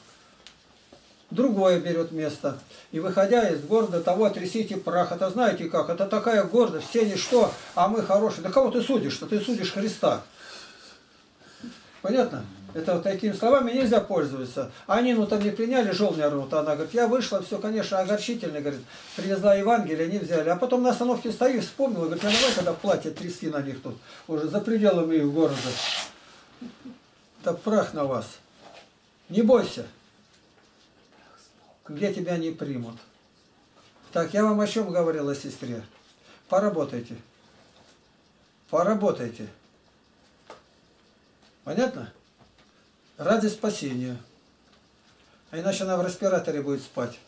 Другое берет место. И выходя из города того, трясите прах. Это знаете как? Это такая гордость, все ничто, а мы хорошие. Да кого ты судишь-то? Ты судишь Христа. Понятно? Это вот такими словами нельзя пользоваться. Они, ну, там не приняли, желтые рвут. Она говорит, я вышла, все, конечно, огорчительно, говорит, привезла Евангелие, они взяли. А потом на остановке стою, вспомнила, говорит, я давай, когда платье трясти на них тут, уже за пределами их города. Да прах на вас. Не бойся, где тебя не примут. Так, я вам о чем говорила, сестре? Поработайте. Поработайте. Понятно? Ради спасения. А иначе она в респираторе будет спать.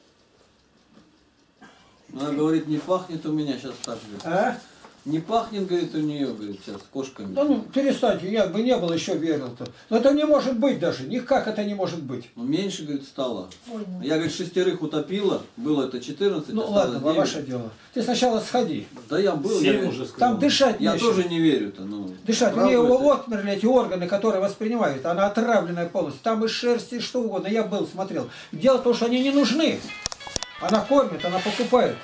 Она говорит, не пахнет у меня сейчас так же. А? Не пахнет, говорит, у нее, говорит, сейчас кошками. Да ну, перестаньте, я бы не был еще верил-то. Но это не может быть даже, никак это не может быть. Ну, меньше, говорит, стало. Ой, ну. Я, говорит, шестерых утопила, было это четырнадцать, ну ладно, девять. Ваше дело. Ты сначала сходи. Да я был, я уже сказал. Там дышать я нечего. Я тоже не верю-то. Ну, дышать, у нее отмерли эти органы, которые воспринимают, она отравленная полностью. Там и шерсти, и что угодно, я был, смотрел. Дело в том, что они не нужны. Она кормит, она покупает.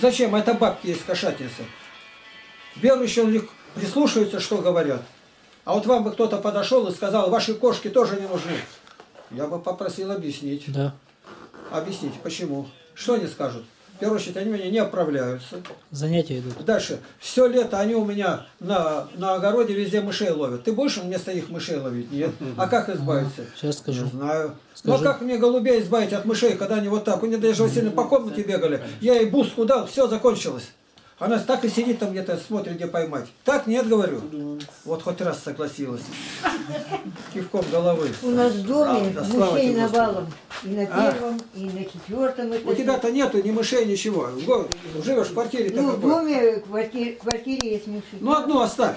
Зачем? Это бабки есть кошатницы. Верующие прислушиваются, что говорят. А вот вам бы кто-то подошел и сказал, ваши кошки тоже не нужны. Я бы попросил объяснить. Да. Объясните, почему. Что они скажут? В первую очередь, они у меня не оправляются. Занятия идут. Дальше. Все лето они у меня на, на огороде везде мышей ловят. Ты будешь вместо их мышей ловить? Нет. А как избавиться? Ага, сейчас скажу. Не знаю. Скажи. Но как мне голубей избавить от мышей, когда они вот так? У меня даже Василий по комнате бегали. Я ей буску дал, все закончилось. Она так и сидит там где-то, смотрит, где поймать. Так, нет, говорю. Да. Вот хоть раз согласилась. Кивком головы. У нас в доме да, мышей навалом. И на первом, а? И на четвертом этаже. У тебя-то нету ни мышей, ничего. Живешь в квартире. Ну, в доме, в квартире, квартире есть мыши. Ну, одну оставь.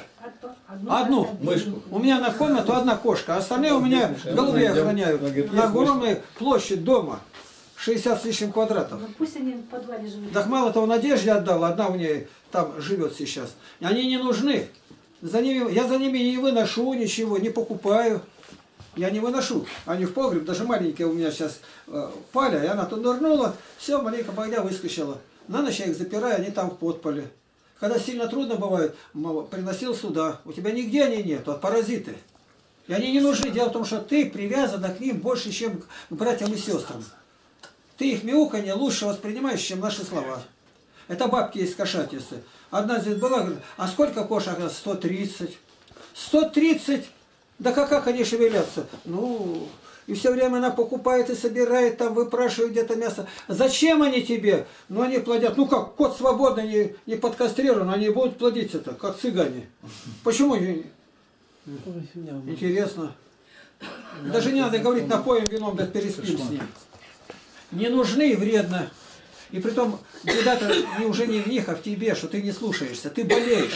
Одну, одну мышку. У меня на комнату одна кошка. Остальные у меня голубей охраняют. На огромной площадь дома. шестьдесят с лишним квадратов. Ну, пусть они в подвале живут. Так мало того, Надежде отдал, одна у нее там живет сейчас. Они не нужны. За ними, я за ними не выношу ничего, не покупаю. Я не выношу. Они в погреб, даже маленькая у меня сейчас э, паля, и она тут нырнула, все, маленько погня выскочила. На ночь я их запираю, они там в подполе. Когда сильно трудно бывает, приносил сюда. У тебя нигде они нет, а паразиты. И они не нужны. Дело в том, что ты привязана к ним больше, чем к братьям и сестрам. Ты их мяуканье лучше воспринимаешь, чем наши слова. Это бабки из кошатницы. Одна здесь была, говорит, а сколько кошек? сто тридцать. сто тридцать? Да как, как они шевелятся? Ну, и все время она покупает и собирает, там выпрашивает где-то мясо. Зачем они тебе? Ну, они плодят. Ну как, кот свободно, не, не подкастрирован, они будут плодить это, как цыгане. Почему? Интересно. Даже не надо говорить, напоим вином, да переспим с ним. Не нужны и вредно. И притом беда-то не уже не в них, а в тебе, что ты не слушаешься, ты болеешь.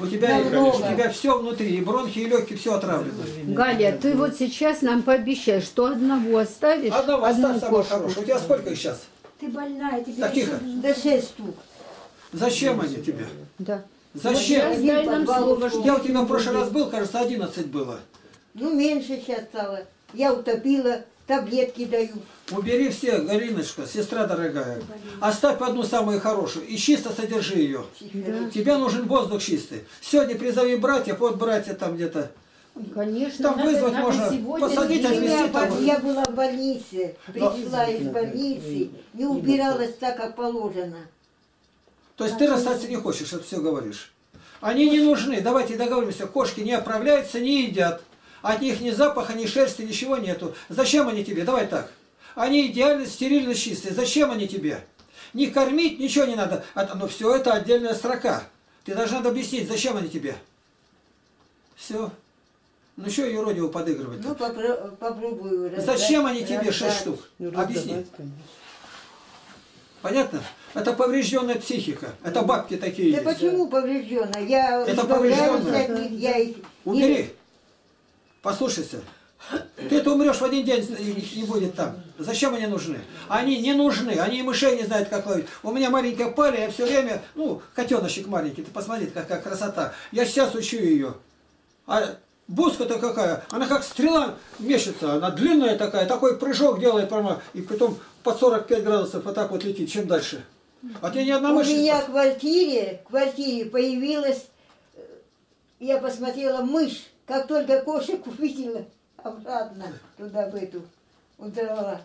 У тебя все внутри, и бронхи, и легкие, все отравлено. Галя, ты вот сейчас нам пообещай, что одного оставишь. Одного оставь, самого хорошего. У тебя сколько их сейчас? Ты больная, тебе еще до шесть штук. Зачем они тебе? Да. Зачем? Я у тебя в прошлый раз был, кажется, одиннадцать было. Ну, меньше сейчас стало. Я утопила. Таблетки даю. Убери все, Галиночка, сестра дорогая. Оставь одну самую хорошую и чисто содержи ее. Да. Тебе нужен воздух чистый. Сегодня призови братьев, вот братья там где-то. Конечно. Там надо, вызвать надо можно, посадить, отвезти. Там... Я была в больнице, пришла из больницы, не убиралась так, как положено. То есть а ты расстаться не хочешь, это все говоришь. Они не нужны, давайте договоримся, кошки не оправляются, не едят. От них ни запаха, ни шерсти, ничего нету. Зачем они тебе? Давай так. Они идеально, стерильно чистые. Зачем они тебе? Не кормить, ничего не надо. Но все это отдельная строка. Ты должна объяснить, зачем они тебе. Все. Ну что ее родину подыгрывать? Ну попро попробую. Раздать, зачем они тебе раздать, шесть штук? Объясни. Понятно? Это поврежденная психика. Это бабки такие. Да есть. Почему поврежденная? Я это поврежденная. Я их... Убери. Послушайся, ты-то умрешь в один день, их не будет там. Зачем они нужны? Они не нужны, они и мышей не знают, как ловить. У меня маленькая паля, я все время, ну, котеночек маленький, ты посмотри, какая красота. Я сейчас учу ее. А буска-то какая, она как стрела мечется, она длинная такая, такой прыжок делает, прямо, и потом под сорок пять градусов вот так вот летит, чем дальше. А тебе ни одна мышь. У меня в квартире, в квартире появилась, я посмотрела мышь. Как только Коша Купитина обратно туда, в эту, удрала.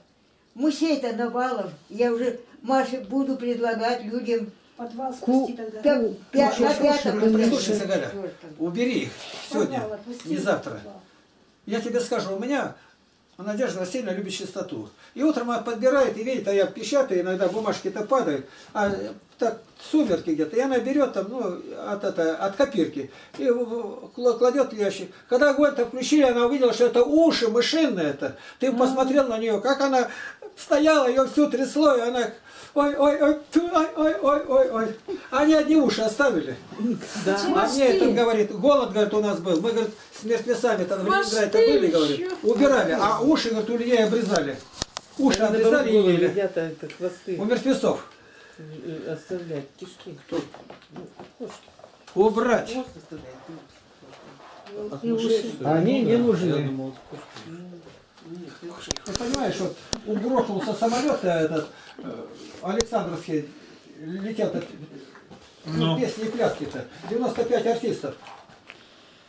Мусей-то навалом. Я уже, Маше, буду предлагать людям... Подвал спусти тогда. Там, пя ну, на пятом, прислушайся, Галя. Убери их сегодня, подвал, не завтра. Подвал. Я тебе скажу, у меня... Надежда сильно любит чистоту. И утром она подбирает и видит, а я печатаю, иногда бумажки-то падают, а так сумерки где-то, и она берет там, ну, от, это, от копирки, и кладет в ящик. Когда огонь-то включили, она увидела, что это уши мышиные-то. Ты mm-hmm. посмотрел на нее, как она стояла, ее всю трясло, и она... Ой-ой-ой-ой-ой-ой-ой. Они одни уши оставили. Да. Они, это, говорит, голод, говорит, у нас был. Мы, говорит, с мертвецами там в Ленинграде были, говорит, убирали. А уши, говорит, у людей обрезали. Уши да, обрезали и ели. Едят, это, у мертвецов. Оставлять кишки. Кто? Убрать. А они не нужны. Ты понимаешь, вот угрохнулся самолет этот, Александровский, летят ну. песни и пляски-то, девяносто пять артистов.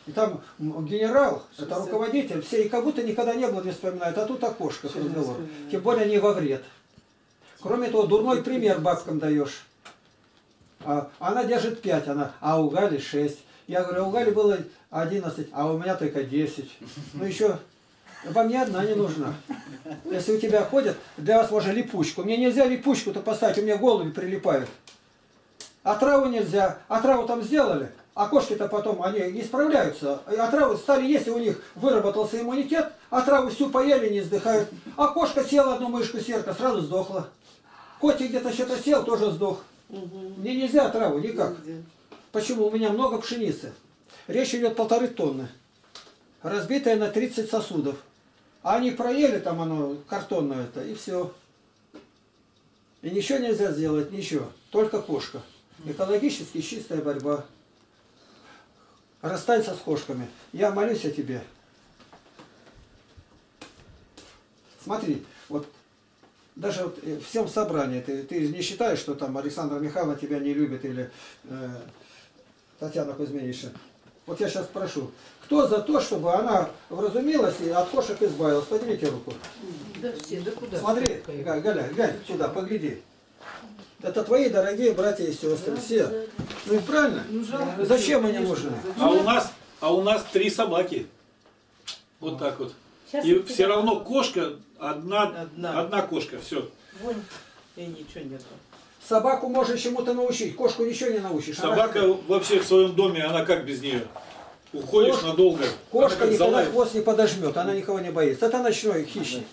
И там генерал, это руководитель, все и как будто никогда не было, не вспоминают, а тут окошко разговор. Тем более не во вред. Кроме того, дурной пример бабкам даешь. А, она держит пять, она, а у Гали шесть. Я говорю, у Гали было одиннадцать, а у меня только десять. Ну еще... Вам мне одна не нужна. Если у тебя ходят, для вас можно липучку. Мне нельзя липучку-то поставить, у меня голуби прилипают. А траву нельзя. А траву там сделали, а кошки-то потом, они не справляются. А траву стали есть, и у них выработался иммунитет, а траву всю поели, не сдыхают. А кошка съела одну мышку серка, сразу сдохла. Котик где-то что-то съел, тоже сдох. Мне нельзя траву никак. Почему? У меня много пшеницы. Речь идет полторы тонны. Разбитая на тридцать сосудов. А они проели там оно, картонное-то, и все. И ничего нельзя сделать, ничего. Только кошка. Экологически чистая борьба. Расстанься с кошками. Я молюсь о тебе. Смотри, вот даже вот в всем собрании ты, ты не считаешь, что там Александра Михайловна тебя не любит или э, Татьяна Кузьминишна. Вот я сейчас прошу, кто за то, чтобы она вразумилась и от кошек избавилась? Поднимите руку. Да все, да куда? Смотри, Галя, Галя, сюда, погляди. Это твои дорогие братья и сестры, да, все. Да, да. Ну и правильно? Ну, жалко, зачем они нужны? А у нас, а у нас три собаки. Вот так вот. Сейчас и все равно кошка, одна, одна. одна кошка, все. Вон, и ничего нету. Собаку можно чему-то научить, кошку ничего не научишь. Собака она... вообще в своем доме, она как без нее? Уходишь Кош... надолго. Кошка никогда залает. Хвост не подожмет, она никого не боится. Это ночной хищник.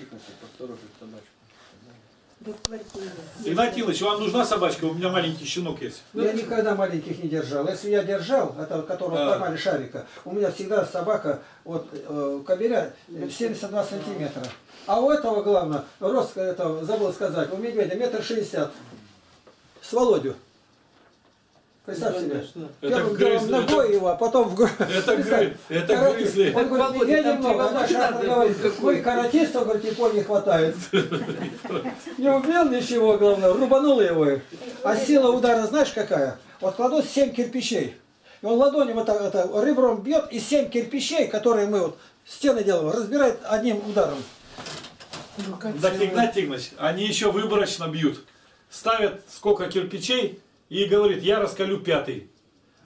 Игнатий Ильич, вам нужна собачка? У меня маленький щенок есть. Я никогда маленьких не держал. Если я держал, это которого да. поймали шарика, у меня всегда собака от э, кобеля семьдесят два сантиметра. А у этого, главное, рост, это, забыл сказать, у медведя метр шестьдесят. С Володю. Представь себе. Первым делом ногой его, а потом в грудь. Это грызли. Он говорит, я немного, а наша говорит, ой, каратистов, говорит, япон не хватает. Не умел ничего, главное, рубануло его. А сила удара знаешь какая? Вот кладут семь кирпичей. И он ладонью вот это ребром бьет, и семь кирпичей, которые мы вот стены делаем, разбирает одним ударом. Так, Игнатий Тихонович, они еще выборочно бьют. Ставят сколько кирпичей и говорит, я раскалю пятый.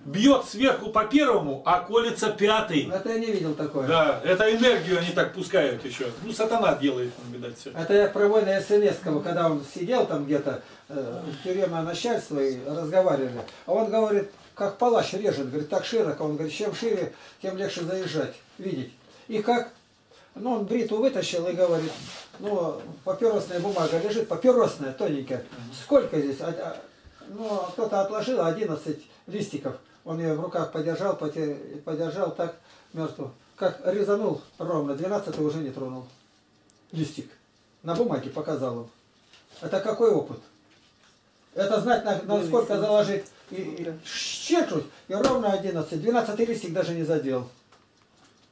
Бьет сверху по первому, а колется пятый. Это я не видел такое. Да, это энергию они так пускают еще. Ну, сатана делает, видать, все. Это я про война Селецкого, когда он сидел там где-то, э, тюремное начальство, и разговаривали. А он говорит, как палач режет, говорит, так широко. Он говорит, чем шире, тем легче заезжать, видеть. И как... Ну, он бритву вытащил и говорит, ну, папиросная бумага лежит, папиросная, тоненькая. Сколько здесь? Ну, кто-то отложил одиннадцать листиков. Он ее в руках подержал, подержал так мертвую. Как резанул ровно, двенадцатый уже не тронул. Листик. На бумаге показал он. Это какой опыт? Это знать, насколько заложить. И, и щечуть, и ровно одиннадцать. двенадцатый листик даже не задел.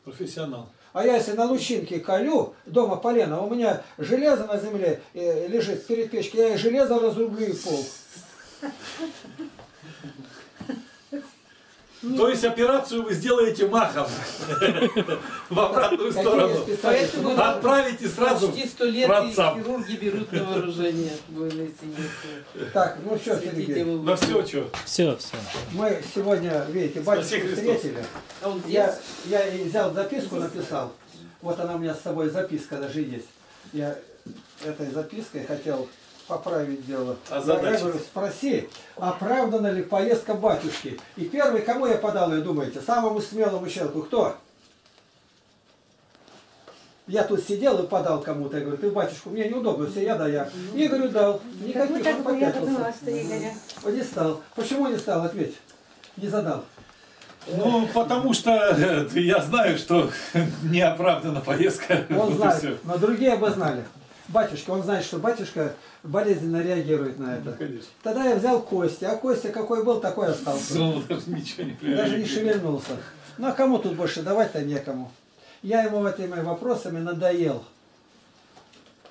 Профессионал. А я если на лучинке колю, дома полено, у меня железо на земле лежит перед печкой, я и железо разрублю и пол. Нет. То есть операцию вы сделаете махом в обратную сторону. Отправите сразу. Почти сто лет хирурги берут на вооружение. Так, ну все, Сергей. Ну все, что? Все, все. Мы сегодня, видите, батюшку встретили. Я взял записку, написал. Вот она у меня с собой записка даже есть. Я этой запиской хотел поправить дело. А я говорю, спроси, оправдана ли поездка батюшки. И первый, кому я подал ее, думаете, самому смелому человеку, кто? Я тут сидел и подал кому-то. Я говорю, ты батюшку, мне неудобно, все, я да я. Игорю дал. Никаких, он попятился. Он не стал. Почему не стал, ответь. Не задал. Ну, потому что я знаю, что не оправдана поездка. Он знает, но другие бы знали. Батюшка, он знает, что батюшка болезненно реагирует на это. Ну, конечно. Тогда я взял Костя, а Костя какой был, такой остался. Даже ничего не привлекает. Даже не шевельнулся. Ну, а кому тут больше давать-то, некому. Я ему этими вопросами надоел.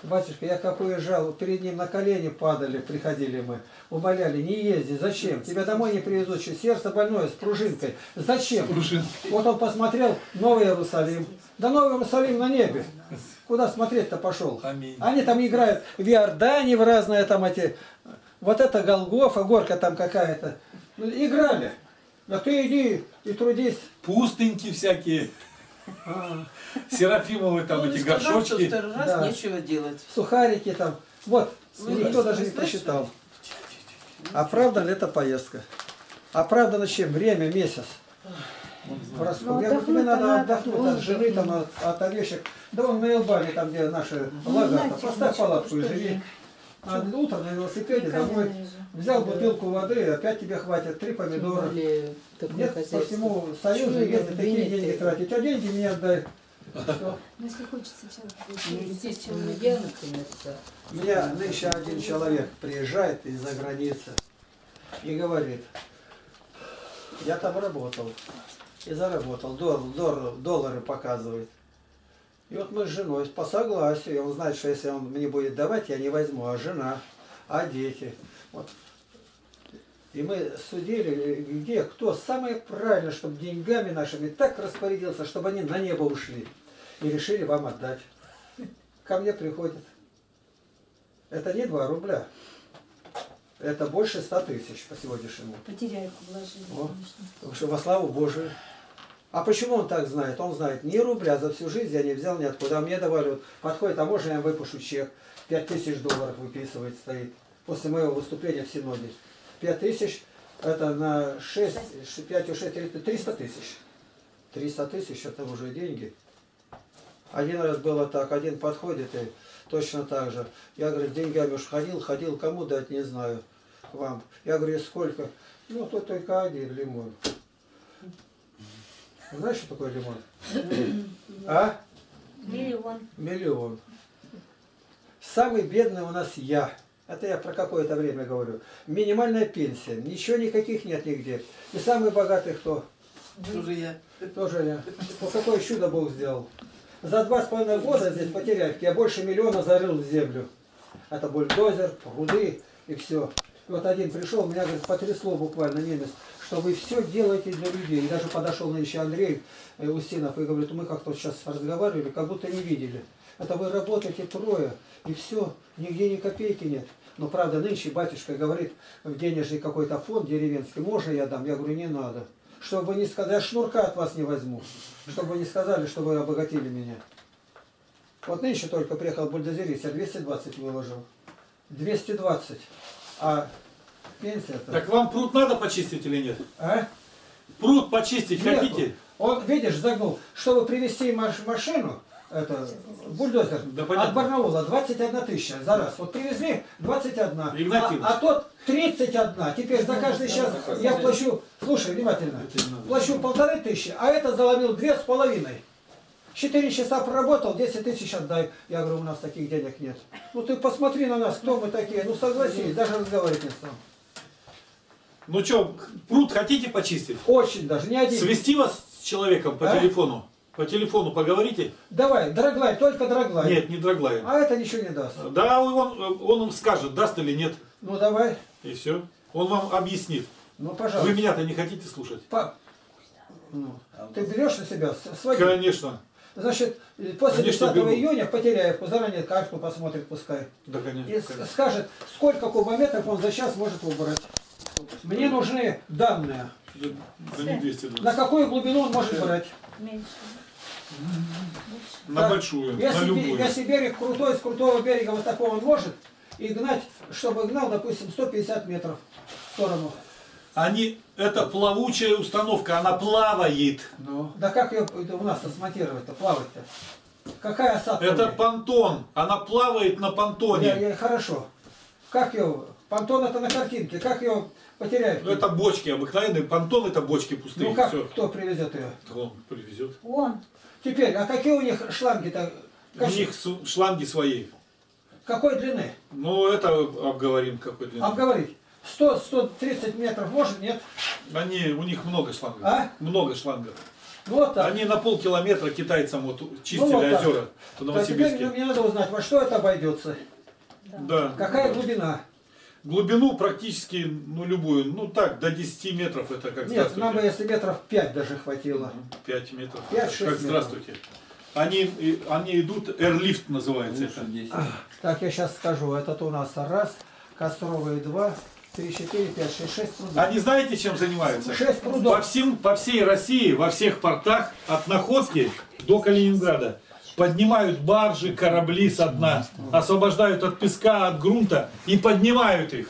Батюшка, я как уезжал, перед ним на колени падали, приходили мы, умоляли, не езди, зачем? Тебя домой не привезут, еще сердце больное, с пружинкой. Зачем? С пружинкой. Вот он посмотрел, Новый Иерусалим. Да Новый Иерусалим на небе. Куда смотреть-то пошел? Аминь. Они там играют в Иордане, в разные там эти... Вот это Голгофа, горка там какая-то. Играли. Да ты иди и трудись. Пустыньки всякие. Серафимовые там ну, эти сказал, горшочки. Второй раз да. Нечего делать. Сухарики там. Вот, вы никто даже не посчитал. Оправдана ли эта поездка? Оправдана чем? Время, месяц. Ну, я говорю, тебе надо отдохнуть от жены, там, от, от овечек. Да он на Элбане, там где наши лага, поставь палатку и живи. А утром на велосипеде домой взял бутылку воды, опять тебе хватит, три помидора. Нет, по всему Союзу ездят, такие деньги тратить, а деньги мне отдай. Если хочется человек. У меня еще один человек приезжает из-за границы и говорит, я там работал и заработал, доллары показывает. И вот мы с женой по согласию, он знает, что если он мне будет давать, я не возьму, а жена, а дети. Вот. И мы судили, где, кто самое правильно, чтобы деньгами нашими так распорядился, чтобы они на небо ушли. И решили вам отдать. Ко мне приходит. Это не два рубля. Это больше ста тысяч по сегодняшнему. Потеряю вложение, конечно. Во славу Божию. А почему он так знает? Он знает, ни рубля за всю жизнь я не взял ниоткуда. Мне давали, вот, подходит, а можно я выпишу чек? пять тысяч долларов выписывает, стоит. После моего выступления в Синоде. пять тысяч, это на шесть, пять, шесть, триста тысяч. триста тысяч, это уже деньги. Один раз было так, один подходит и точно так же. Я, говорю, с деньгами уж ходил, ходил, кому дать, не знаю, вам. Я говорю, сколько? Ну, тут только один лимон. Знаешь, что такое лимон? А? Миллион. Миллион. Самый бедный у нас я. Это я про какое-то время говорю. Минимальная пенсия. Ничего никаких нет нигде. И самый богатый кто? Тоже я. Тоже я. Ну, какое чудо Бог сделал. За два с половиной года здесь потеряв, я больше миллиона зарыл в землю. Это бульдозер, пруды и все. И вот один пришел, меня, говорит, потрясло буквально, немец, что вы все делаете для людей. И даже подошел еще Андрей Устинов и говорит, мы как-то сейчас разговаривали, как будто не видели. Это вы работаете трое, и все, нигде ни копейки нет. Но правда, нынче батюшка говорит, в денежный какой-то фонд деревенский, можно я дам? Я говорю, не надо. Чтобы вы не сказали, я шнурка от вас не возьму. Чтобы вы не сказали, что вы обогатили меня. Вот нынче только приехал бульдозерист, я двести двадцать выложил. двести двадцать. А пенсия-то... Так вам пруд надо почистить или нет? А? Пруд почистить нету. Хотите? Он, видишь, загнул. Чтобы привезти маш машину, это, бульдозер, да, от Барнаула двадцать одна тысяча за раз. Вот привезли двадцать одна. А, а тот тридцать одна. Теперь за каждый час я плачу, слушай внимательно, плачу полторы тысячи, а это заломил две с половиной. Четыре часа проработал, десять тысяч отдай. Я говорю, у нас таких денег нет. Ну ты посмотри на нас, кто мы такие. Ну согласись, даже разговаривать не стал. Ну что, пруд хотите почистить? Очень даже, не один. Свести вас с человеком по а? телефону? По телефону поговорите? Давай, Драглай, только Драглай. Нет, не Драглай. А это ничего не даст. Да, он, он им скажет, даст или нет. Ну давай. И все. Он вам объяснит. Ну пожалуйста. Вы меня-то не хотите слушать? По... Ты берешь на себя свои? Конечно. Значит, после конечно, десятого июня Потеряев заранее карту посмотрит, пускай. Да, конечно. И конечно. Скажет, сколько кубометров он за час может выбрать. Мне нужны данные. Да, да не двести двадцать. На какую глубину он может брать? Меньше. На да. большую, если, на любую. Если берег крутой, с крутого берега вот такого он может, и гнать, чтобы гнал, допустим, сто пятьдесят метров в сторону. Они, это плавучая установка, она плавает. Ну. Да как ее у нас-то смонтировать-то, плавать-то? Какая осадка? Это понтон, она плавает на понтоне. Я, я, хорошо. Как ее, понтон это на картинке, как ее потеряют? Ну это бочки обыкновенные, понтон это бочки пустые. Ну как, все. Кто привезет ее? Он привезет. Он. Теперь, а какие у них шланги-то? У них шланги свои. Какой длины? Ну это обговорим, какой длины. Обговорить. сто — сто тридцать метров может, нет? Они, у них много шлангов. А? Много шлангов. Вот так. Они на полкилометра китайцам вот чистили ну, вот озера в Новосибирске. Теперь мне надо узнать, во что это обойдется. Да. Да. Какая да. глубина? Глубину практически, ну любую, ну так, до десяти метров это как нет, здравствуйте. Нет, нам бы если метров пять даже хватило. пять метров. пять-шесть как здравствуйте. Метров. Они, они идут, эрлифт называется это. А, так, я сейчас скажу, этот у нас раз, Костровые два. три, четыре, пять, шесть, шесть прудов. Они знаете, чем занимаются? шесть прудов. По, всем, по всей России, во всех портах, от Находки до Калининграда, поднимают баржи, корабли со дна, освобождают от песка, от грунта и поднимают их.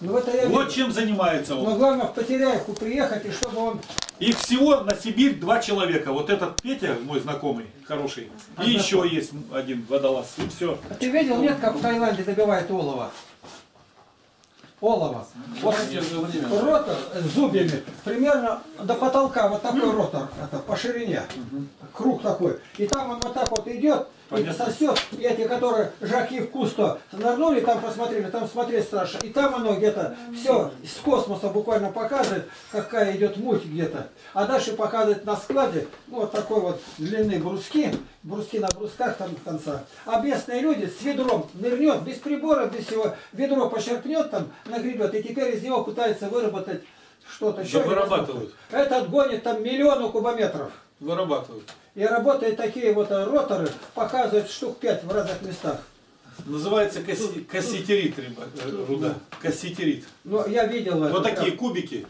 Ну, это я... Вот чем занимается он. Но главное в Потеряевку приехать, и чтобы он... Их всего на Сибирь два человека. Вот этот Петя, мой знакомый, хороший, а и еще знакомый. Есть один водолаз, и все. А ты видел, нет, как в Таиланде добивает олово? Олово. Вот ротор с зубьями примерно до потолка, вот такой ротор, это, по ширине, круг такой. И там он вот так вот идет, понятно. И сосет, и эти, которые жаки в кусто нырнули, там посмотрели, там смотреть страшно. И там оно где-то все с космоса буквально показывает, какая идет муть где-то. А дальше показывает на складе, ну, вот такой вот длинные бруски, бруски на брусках там до конца. А местные люди с ведром нырнет, без прибора, без всего, ведро почерпнет там, нагребет, и теперь из него пытается выработать что-то. Да вырабатывают. Этот гонит там миллионы кубометров. Вырабатывают. И работают такие вот роторы, показывают штук пять в разных местах. Называется касси... касситерит, руда. Касситерит. Но я видел вот это. Вот такие как... кубики.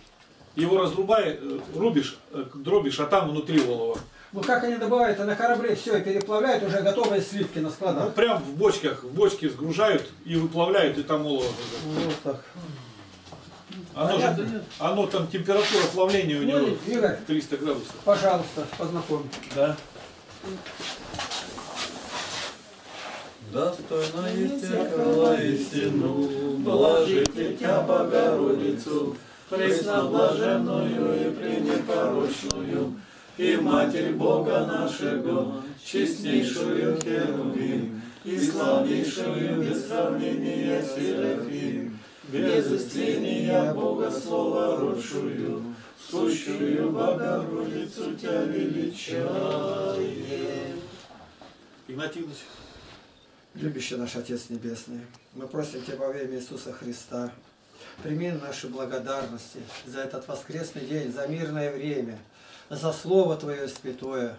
Его разрубаешь, рубишь, дробишь, а там внутри олова. Ну как они добывают, а на корабле все переплавляют, уже готовые сливки на складах. Ну прям в бочках, в бочки сгружают и выплавляют, и там олово. Вот так. Оно, же, оно там температура плавления у ну, него Игорь, триста градусов. Пожалуйста, познакомь. Да. Достойное зеркало истину, блажит дитя Богородицу, пресноблаженную и пренепорочную, и Матерь Бога нашего, честнейшую Херувим, и славнейшую без сравнения Серафим, без истления Бога Слова родшую, сущую Богородицу тебя величаем. Игнатий Ильич. Любящий наш Отец Небесный, мы просим Тебя во имя Иисуса Христа, прими наши благодарности за этот воскресный день, за мирное время, за Слово Твое святое,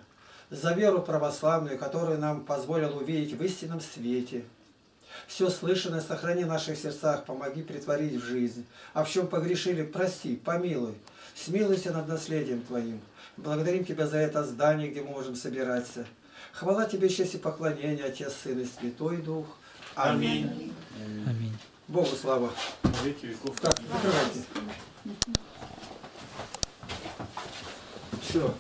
за веру православную, которую нам позволил увидеть в истинном свете. Все слышанное сохрани в наших сердцах, помоги притворить в жизнь. А в чем погрешили, прости, помилуй, смилуйся над наследием Твоим. Благодарим Тебя за это здание, где мы можем собираться. Хвала Тебе, честь и поклонение, Отец, Сын и Святой Дух. Аминь. Аминь. Аминь. Богу слава. Веки веков. Так, закрывайте. Все.